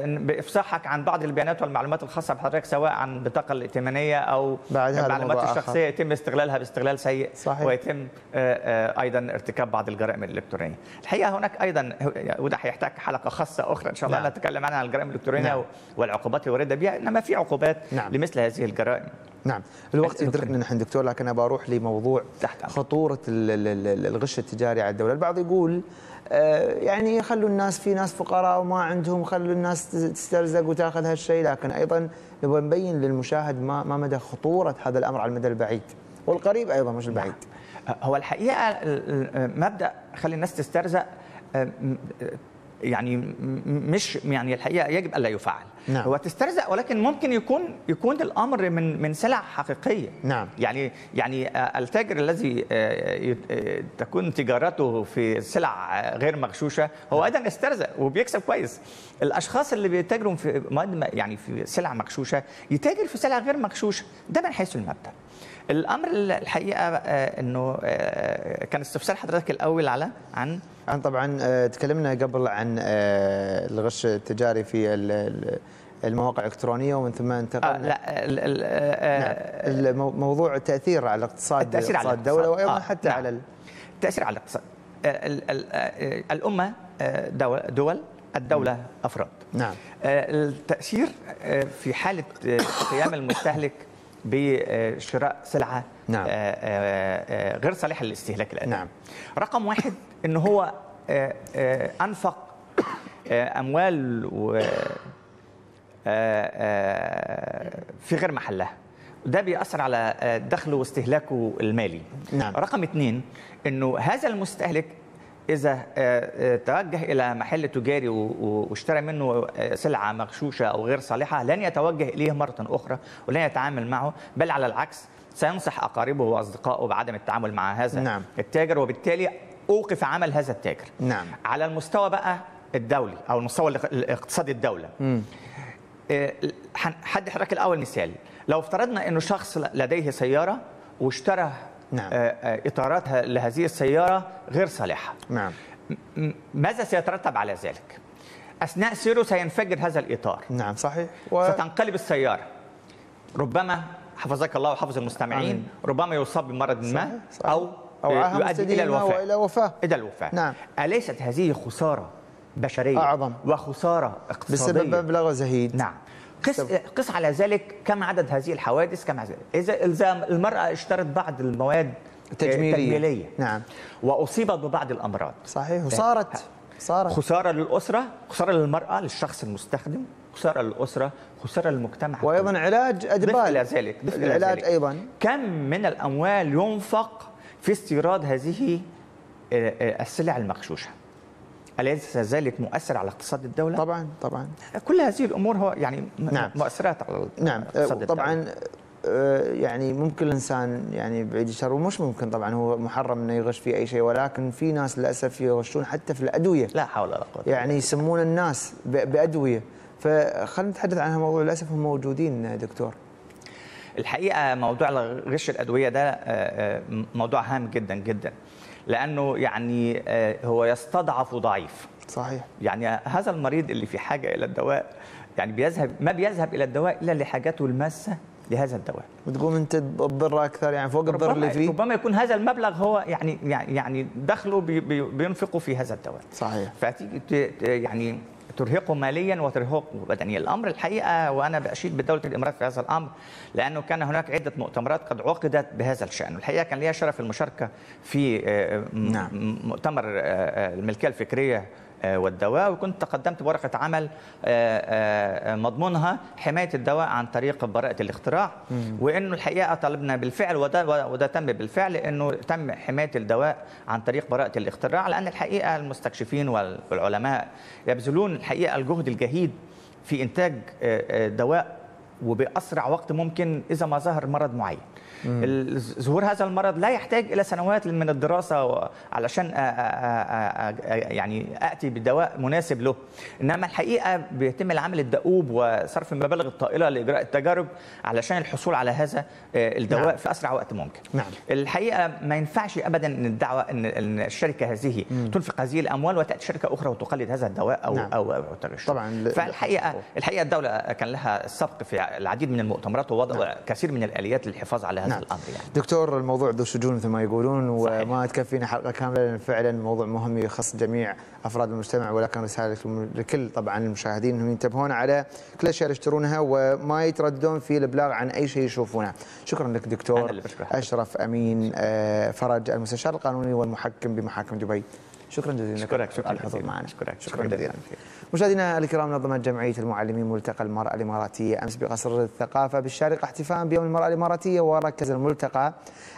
بإفصاحك عن بعض البيانات والمعلومات الخاصة بحضرتك سواء عن البطاقة الائتمانية أو المعلومات الشخصية يتم استغلالها باستغلال سيء، صحيح. ويتم أيضا ارتكاب بعض الجرائم الإلكترونية. الحقيقة هناك أيضا، وده هيحتاج حلقة خاصة أخرى إن شاء الله، نعم. نتكلم عنها عن الجرائم الإلكترونية، نعم. والعقوبات اللي وردت بها، إنما في عقوبات، نعم. لمثل هذه الجرائم. نعم، الوقت يدركنا نحن دكتور، لكن أنا بروح لموضوع خطورة الغش التجاري على الدولة. البعض يقول يعني خلوا الناس، في ناس فقراء وما عندهم، خلوا الناس تسترزق وتاخذ هالشيء، لكن أيضا نبغى نبين للمشاهد ما ما مدى خطورة هذا الأمر على المدى البعيد والقريب أيضا مش البعيد. هو الحقيقة مبدأ خلي الناس تسترزق يعني مش يعني الحقيقه يجب الا يفعل، نعم. هو تسترزق ولكن ممكن يكون يكون الامر من من سلع حقيقيه، نعم. يعني يعني التاجر الذي تكون تجارته في سلع غير مغشوشه هو ايضا يسترزق وبيكسب كويس. الاشخاص اللي بيتاجروا في يعني في سلع مغشوشه يتاجر في سلع غير مغشوشه، ده من حيث المبدا. الامر الحقيقه انه كان استفسار حضرتك الاول على عن عن طبعا تكلمنا قبل عن الغش التجاري في المواقع الالكترونيه، ومن ثم انتقلنا آه لا ال ال ال نعم. موضوع تاثير على الاقتصاد التأثير على الاقتصاد الدوله، وايضا آه حتى نعم. على التاثير على الاقتصاد. ال ال الامه دول، الدوله افراد، نعم. التاثير في حاله قيام المستهلك بشراء سلعة، نعم. غير صالحة للاستهلاك الآن، نعم. رقم واحد إن هو أنفق أموال في غير محلها، ده بيأثر على دخله واستهلاكه المالي، نعم. رقم اثنين إنه هذا المستهلك إذا توجه إلى محل تجاري واشترى منه سلعة مغشوشة أو غير صالحة لن يتوجه إليه مرة أخرى ولن يتعامل معه، بل على العكس سينصح أقاربه وأصدقائه بعدم التعامل مع هذا نعم. التاجر، وبالتالي أوقف عمل هذا التاجر. نعم. على المستوى بقى الدولي أو المستوى الاقتصادي الدولة. مم. حد حضرتك الأول مثال، لو افترضنا أنه شخص لديه سيارة واشترى نعم. إطارات لهذه السيارة غير صالحة، نعم. ماذا سيترتب على ذلك؟ أثناء سيره سينفجر هذا الإطار، نعم صحيح، و... ستنقلب السيارة، ربما حفظك الله وحفظ المستمعين عمين. ربما يصاب بمرض صحيح. ما صحيح. أو, أو يؤدي إلى الوفاة إلى وفاة إلى الوفاة نعم. أليست هذه خسارة بشرية أعظم وخسارة اقتصادية بسبب مبلغ زهيد؟ نعم. قس قس على ذلك كم عدد هذه الحوادث، كم عدد إذا إلزام المرأة اشترت بعض المواد التجميلية, التجميلية. نعم. وأصيبت ببعض الأمراض صحيح، وصارت صارت خسارة للأسرة، خسارة للمرأة، للشخص المستخدم، خسارة للأسرة، خسارة للمجتمع، وأيضا علاج أدبال إلى ذلك العلاج أيضا. كم من الأموال ينفق في استيراد هذه السلع المغشوشة؟ أليس ذلك مؤثر على اقتصاد الدولة؟ طبعا طبعا، كل هذه الأمور هو يعني نعم. مؤثرات على نعم. اقتصاد الدولة طبعا. يعني ممكن الإنسان يعني بعيد الشر، ومش ممكن طبعا، هو محرم أنه يغش في أي شيء، ولكن في ناس للأسف يغشون حتى في الأدوية، لا حول ولا قوة، يعني يسمون الناس بأدوية، فخلينا نتحدث عن هالموضوع، للأسف هم موجودين دكتور. الحقيقة موضوع غش الأدوية ده موضوع هام جدا جدا، لأنه يعني هو يستضعف ضعيف صحيح، يعني هذا المريض اللي في حاجة إلى الدواء يعني بيذهب، ما بيذهب إلى الدواء إلا لحاجته الماسة لهذا الدواء، وتقوم انت تضر اكثر يعني فوق الضر اللي فيه، ربما يكون هذا المبلغ هو يعني يعني دخله بينفقه في هذا الدواء صحيح، فتيجي يعني ترهقه ماليا وترهقه بدنيا. الامر الحقيقه وانا باشيد بدوله الامارات في هذا الامر، لانه كان هناك عده مؤتمرات قد عقدت بهذا الشان، الحقيقه كان لي شرف المشاركه في نعم. مؤتمر الملكيه الفكريه والدواء، وكنت تقدمت بورقة عمل مضمونها حماية الدواء عن طريق براءة الاختراع، وأنه الحقيقة طلبنا بالفعل، وده, وده تم بالفعل، أنه تم حماية الدواء عن طريق براءة الاختراع، لأن الحقيقة المستكشفين والعلماء يبذلون الحقيقة الجهد الجهيد في إنتاج دواء وبأسرع وقت ممكن إذا ما ظهر مرض معين. ظهور هذا المرض لا يحتاج إلى سنوات من الدراسة علشان يعني أأتي بدواء مناسب له، إنما الحقيقة بيتم العمل الدؤوب وصرف المبالغ الطائلة لإجراء التجارب علشان الحصول على هذا الدواء نعم. في أسرع وقت ممكن نعم. الحقيقة ما ينفعش أبدا أن الدعوة أن الشركة هذه مم. تنفق هذه الأموال وتأتي شركة أخرى وتقلد هذا الدواء أو نعم. أو, أو ترش. طبعا فالحقيقة الحقيقة الدولة كان لها السبق في العديد من المؤتمرات ووضع نعم. كثير من الآليات للحفاظ على هذا نعم. الأمر يعني. دكتور الموضوع ذو شجون مثل ما يقولون، وما تكفينا حلقة كاملة لأن فعلا موضوع مهم يخص جميع أفراد المجتمع، ولكن رسالة لكل طبعا المشاهدين أنهم ينتبهون على كل الأشياء اللي يشترونها وما يترددون في الإبلاغ عن أي شيء يشوفونه. شكرا لك دكتور أشرف أمين فرج، المستشار القانوني والمحكم بمحاكم دبي، شكرا جزيلا لك على الحضور معنا. شكرا شكرا جزيلا. مشاهدينا الكرام، نظمت جمعية المعلمين ملتقى المرأة الإماراتية أمس بقصر الثقافة بالشارقة احتفاء بيوم المرأة الإماراتية، وركز الملتقى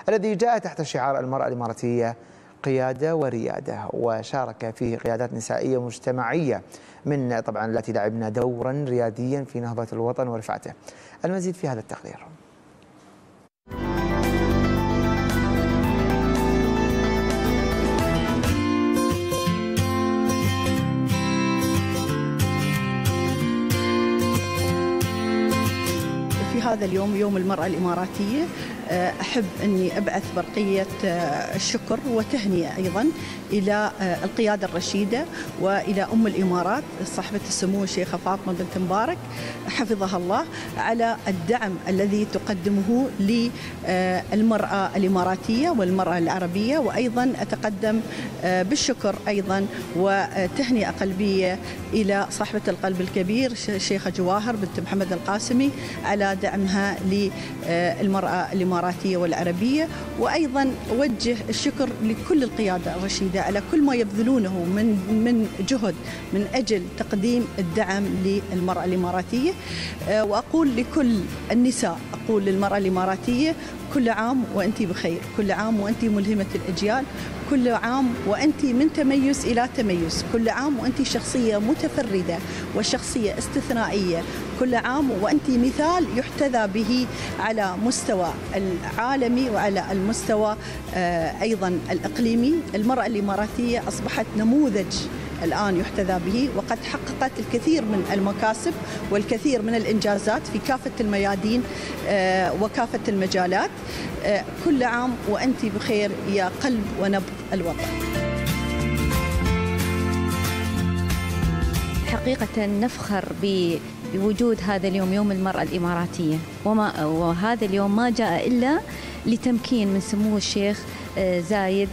الذي جاء تحت شعار المرأة الإماراتية قيادة وريادة، وشارك فيه قيادات نسائية مجتمعية من طبعا التي لعبنا دورا رياديا في نهضة الوطن ورفعته. المزيد في هذا التقرير. هذا اليوم يوم المرأة الإماراتية، أحب أني أبعث برقية الشكر وتهنئة أيضا إلى القيادة الرشيدة وإلى أم الإمارات صاحبة السمو الشيخة فاطمة بنت مبارك حفظها الله على الدعم الذي تقدمه للمرأة الإماراتية والمرأة العربية، وأيضا أتقدم بالشكر أيضا وتهنئة قلبية إلى صاحبة القلب الكبير الشيخة جواهر بنت محمد القاسمي على دعمها للمرأة الإماراتية الإماراتية والعربية، وأيضا أوجه الشكر لكل القيادة الرشيدة على كل ما يبذلونه من من جهد من أجل تقديم الدعم للمرأة الإماراتية، وأقول لكل النساء نقول للمرأة الإماراتية كل عام وأنت بخير، كل عام وأنت ملهمة الأجيال، كل عام وأنت من تميز إلى تميز، كل عام وأنت شخصية متفردة وشخصية استثنائية، كل عام وأنت مثال يحتذى به على مستوى العالمي وعلى المستوى أيضا الإقليمي. المرأة الإماراتية أصبحت نموذج الآن يحتذى به، وقد حققت الكثير من المكاسب والكثير من الإنجازات في كافة الميادين وكافة المجالات. كل عام وأنت بخير يا قلب ونبض الوطن. حقيقة نفخر بوجود هذا اليوم، يوم المرأة الإماراتية، وما وهذا اليوم ما جاء إلا لتمكين من سمو الشيخ زايد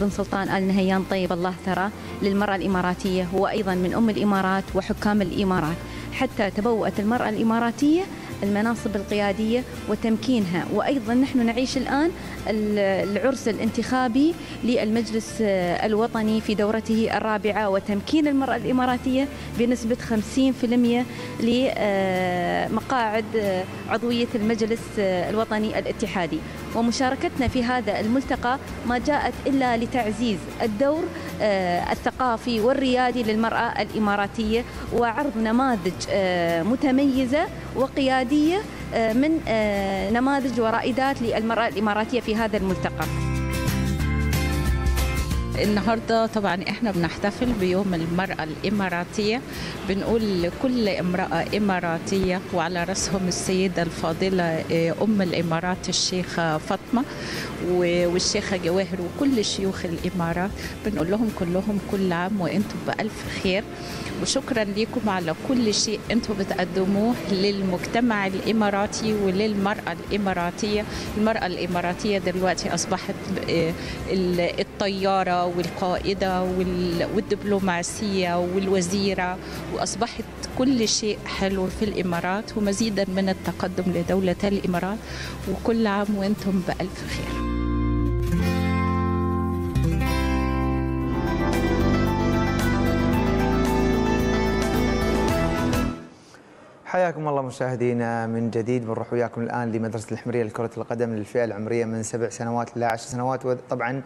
بن سلطان آل نهيان طيب الله ثراه للمرأة الإماراتية، هو أيضا من أم الإمارات وحكام الإمارات، حتى تبوأت المرأة الإماراتية المناصب القيادية وتمكينها. وأيضا نحن نعيش الآن العرس الانتخابي للمجلس الوطني في دورته الرابعة، وتمكين المرأة الإماراتية بنسبة خمسين بالمئة لمقاعد عضوية المجلس الوطني الاتحادي. ومشاركتنا في هذا الملتقى ما جاءت إلا لتعزيز الدور الثقافي والريادي للمرأة الإماراتية، وعرض نماذج متميزة وقيادية من نماذج ورائدات للمرأة الإماراتية في هذا الملتقى. النهارده طبعا احنا بنحتفل بيوم المرأة الإماراتية، بنقول لكل امرأة إماراتية وعلى رأسهم السيدة الفاضلة أم الإمارات الشيخة فاطمة والشيخة جواهر وكل شيوخ الإمارات، بنقول لهم كلهم كل عام وانتم بألف خير، وشكرا لكم على كل شيء انتم بتقدموه للمجتمع الإماراتي وللمرأة الإماراتية. المرأة الإماراتية دلوقتي أصبحت الطيارة والقائدة والدبلوماسية والوزيرة، وأصبحت كل شيء حلو في الإمارات، ومزيدا من التقدم لدولة الإمارات، وكل عام وأنتم بألف خير. حياكم الله مشاهدينا من جديد، بنروح وياكم الان لمدرسه الحمريه لكره القدم للفئه العمريه من سبع سنوات الى عشر سنوات، وطبعا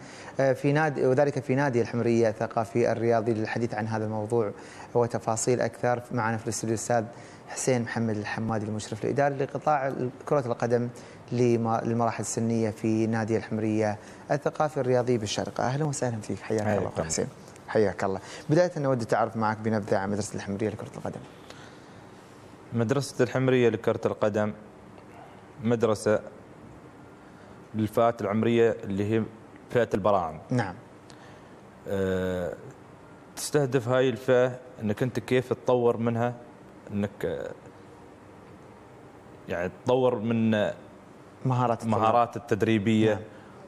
في نادي وذلك في نادي الحمريه الثقافي الرياضي، للحديث عن هذا الموضوع وتفاصيل اكثر معنا في الاستوديو الاستاذ حسين محمد الحمادي المشرف الاداري لقطاع كره القدم للمراحل السنيه في نادي الحمريه الثقافي الرياضي بالشرق. اهلا وسهلا فيك، حياك الله اخوي حسين. حياك الله. بدايه نود التعرف معك بنبذه عن مدرسه الحمريه لكره القدم. مدرسة الحمرية لكرة القدم مدرسة للفئات العمرية اللي هي فئة البراعم. نعم. أه تستهدف هاي الفئة انك انت كيف تطور منها، انك يعني تطور من مهارات المهارات التدريبية. نعم.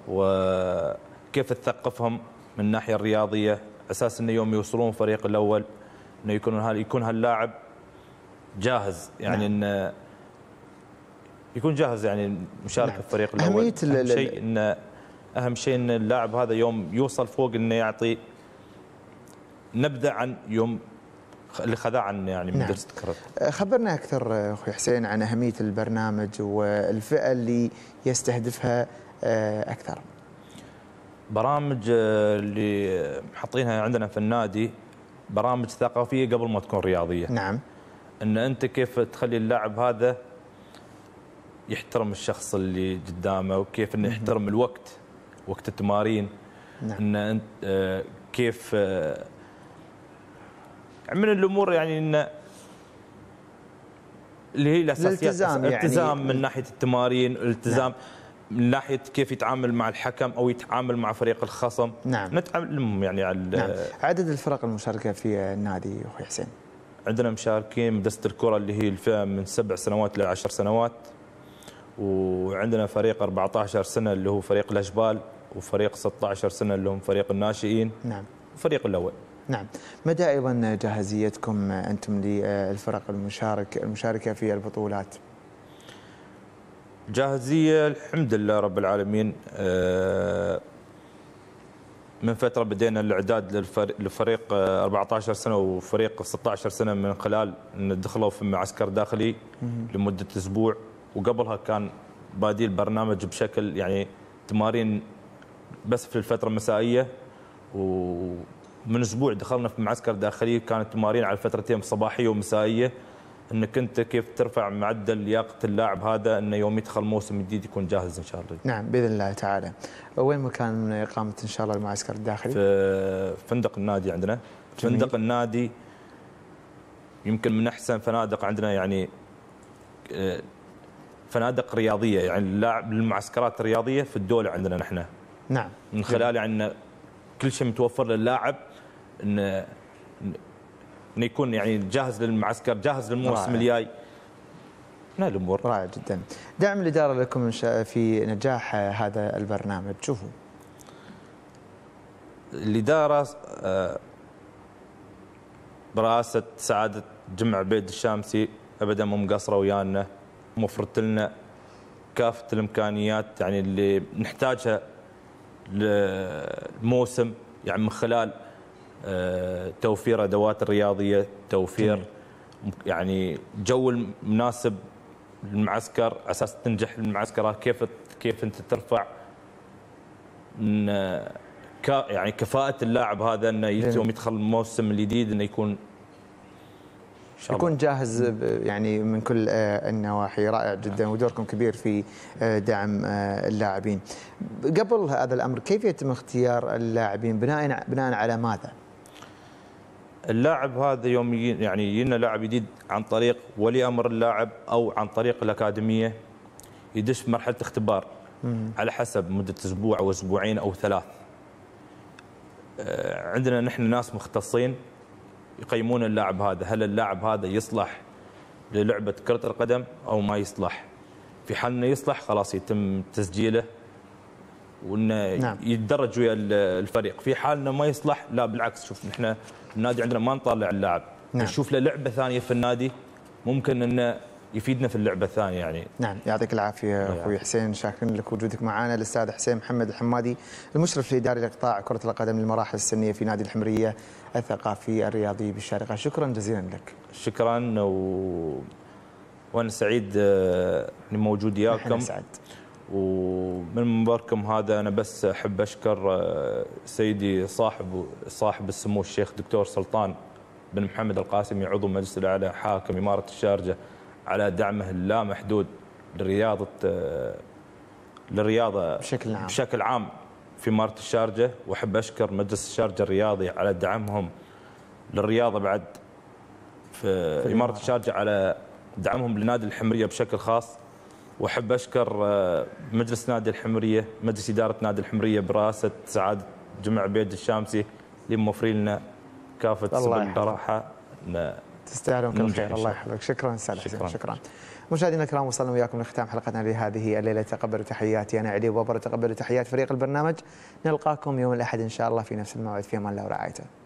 وكيف تثقفهم من الناحية الرياضية، اساس انه يوم يوصلون الفريق الاول انه يكون يكون هاللاعب جاهز، يعني نعم. إن يكون جاهز يعني مشاركة نعم. في الفريق الأول. أهم شيء إن أهم شيء إن اللاعب هذا يوم يوصل فوق إنه يعطي نبذة عن يوم اللي خذاه عن يعني مدرسة نعم. كرة. خبرنا أكثر أخوي حسين عن أهمية البرنامج والفئة اللي يستهدفها أكثر. برامج اللي حاطينها عندنا في النادي برامج ثقافية قبل ما تكون رياضية. نعم. ان انت كيف تخلي اللاعب هذا يحترم الشخص اللي قدامه، وكيف انه يحترم الوقت، وقت التمارين. نعم. ان انت آه كيف آه من الامور يعني ان اللي هي الاساسيات، الالتزام الالتزام يعني من ناحيه التمارين، الالتزام نعم. من ناحيه كيف يتعامل مع الحكم او يتعامل مع فريق الخصم. نعم. نتعلمهم يعني على نعم. عدد الفرق المشاركه في النادي اخوي حسين. عندنا مشاركين مدرسة الكرة اللي هي الفئة من سبع سنوات إلى عشر سنوات، وعندنا فريق أربعة عشر سنة اللي هو فريق الأجبال، وفريق ستة عشر سنة اللي هم فريق الناشئين. نعم. وفريق الأول. نعم. مدى أيضا جاهزيتكم أنتم للفرق المشارك المشاركة في البطولات؟ جاهزية الحمد لله رب العالمين. من فترة بدينا الإعداد لفريق أربعة عشر سنة وفريق ستة عشر سنة من خلال أن دخلوا في معسكر داخلي لمدة أسبوع، وقبلها كان بادي البرنامج بشكل يعني تمارين بس في الفترة المسائية، ومن أسبوع دخلنا في معسكر داخلي كانت تمارين على فترتين صباحية ومسائية، انك انت كيف ترفع معدل لياقه اللاعب هذا انه يوم يدخل موسم جديد يكون جاهز ان شاء الله. نعم باذن الله تعالى. وين مكان اقامه ان شاء الله المعسكر الداخلي؟ في فندق النادي عندنا. جميل. فندق النادي يمكن من احسن فنادق عندنا، يعني فنادق رياضيه يعني اللاعب للمعسكرات الرياضيه في الدوله عندنا نحن. نعم. من خلال عندنا كل شيء متوفر للاعب ان انه يكون يعني جاهز للمعسكر، جاهز للموسم الجاي. من الامور رائع جدا. دعم الاداره لكم في نجاح هذا البرنامج، شوفوا الاداره برئاسه سعاده جمع عبيد الشامسي ابدا مو مقصره ويانا، موفرت لنا كافه الامكانيات يعني اللي نحتاجها للموسم، يعني من خلال توفير ادوات الرياضيه، توفير يعني جو مناسب للمعسكر، اساس تنجح المعسكر كيف كيف انت ترفع من يعني كفاءه اللاعب هذا انه يوم يدخل الموسم الجديد انه يكون يكون جاهز يعني من كل النواحي. رائع جدا ودوركم كبير في دعم اللاعبين. قبل هذا الامر كيف يتم اختيار اللاعبين بناء بناء على ماذا؟ اللاعب هذا يوم يعني يجينا لاعب جديد عن طريق ولي امر اللاعب او عن طريق الاكاديميه، يدش مرحله اختبار على حسب مده اسبوع او اسبوعين او ثلاث. عندنا نحن ناس مختصين يقيمون اللاعب هذا، هل اللاعب هذا يصلح للعبة كرة القدم أو ما يصلح. في حال أنه يصلح خلاص يتم تسجيله وأنه نعم. يتدرج ويا الفريق. في حال أنه ما يصلح لا بالعكس، شوف نحن النادي عندنا ما نطلع اللاعب، نعم. نشوف له لعبة ثانية في النادي ممكن أنه يفيدنا في اللعبة الثانية يعني. نعم يعطيك العافية أخوي يعني. حسين شاكرين لك وجودك معنا. الأستاذ حسين محمد الحمادي المشرف الإداري لقطاع كرة القدم للمراحل السنية في نادي الحمرية الثقافي الرياضي بالشارقة، شكرا جزيلا لك. شكرا و... وأنا سعيد أني موجود وياكم ومن منبركم هذا. أنا بس أحب أشكر سيدي صاحب صاحب السمو الشيخ دكتور سلطان بن محمد القاسمي عضو مجلس الأعلى حاكم إمارة الشارجة على دعمه اللامحدود لرياضة للرياضة بشكل عام بشكل عام في إمارة الشارجة، وأحب أشكر مجلس الشارجة الرياضي على دعمهم للرياضة بعد في, في إمارة الشارجة على دعمهم لنادي الحمرية بشكل خاص، وأحب أشكر مجلس نادي الحمرية مجلس إدارة نادي الحمرية برئاسة سعادة جمع عبيد الشامسي اللي موفرين لنا كافة سبل الراحة. تستاهلون كل خير. الله يحفظك. شكرا سالم. شكرا, شكرا. مشاهدينا الكرام وصلنا وياكم لختام حلقتنا لهذه الليله. تقبلوا تحياتي انا علي وبر، تقبلوا تحيات فريق البرنامج. نلقاكم يوم الاحد ان شاء الله في نفس الموعد. في امان الله ورعايته.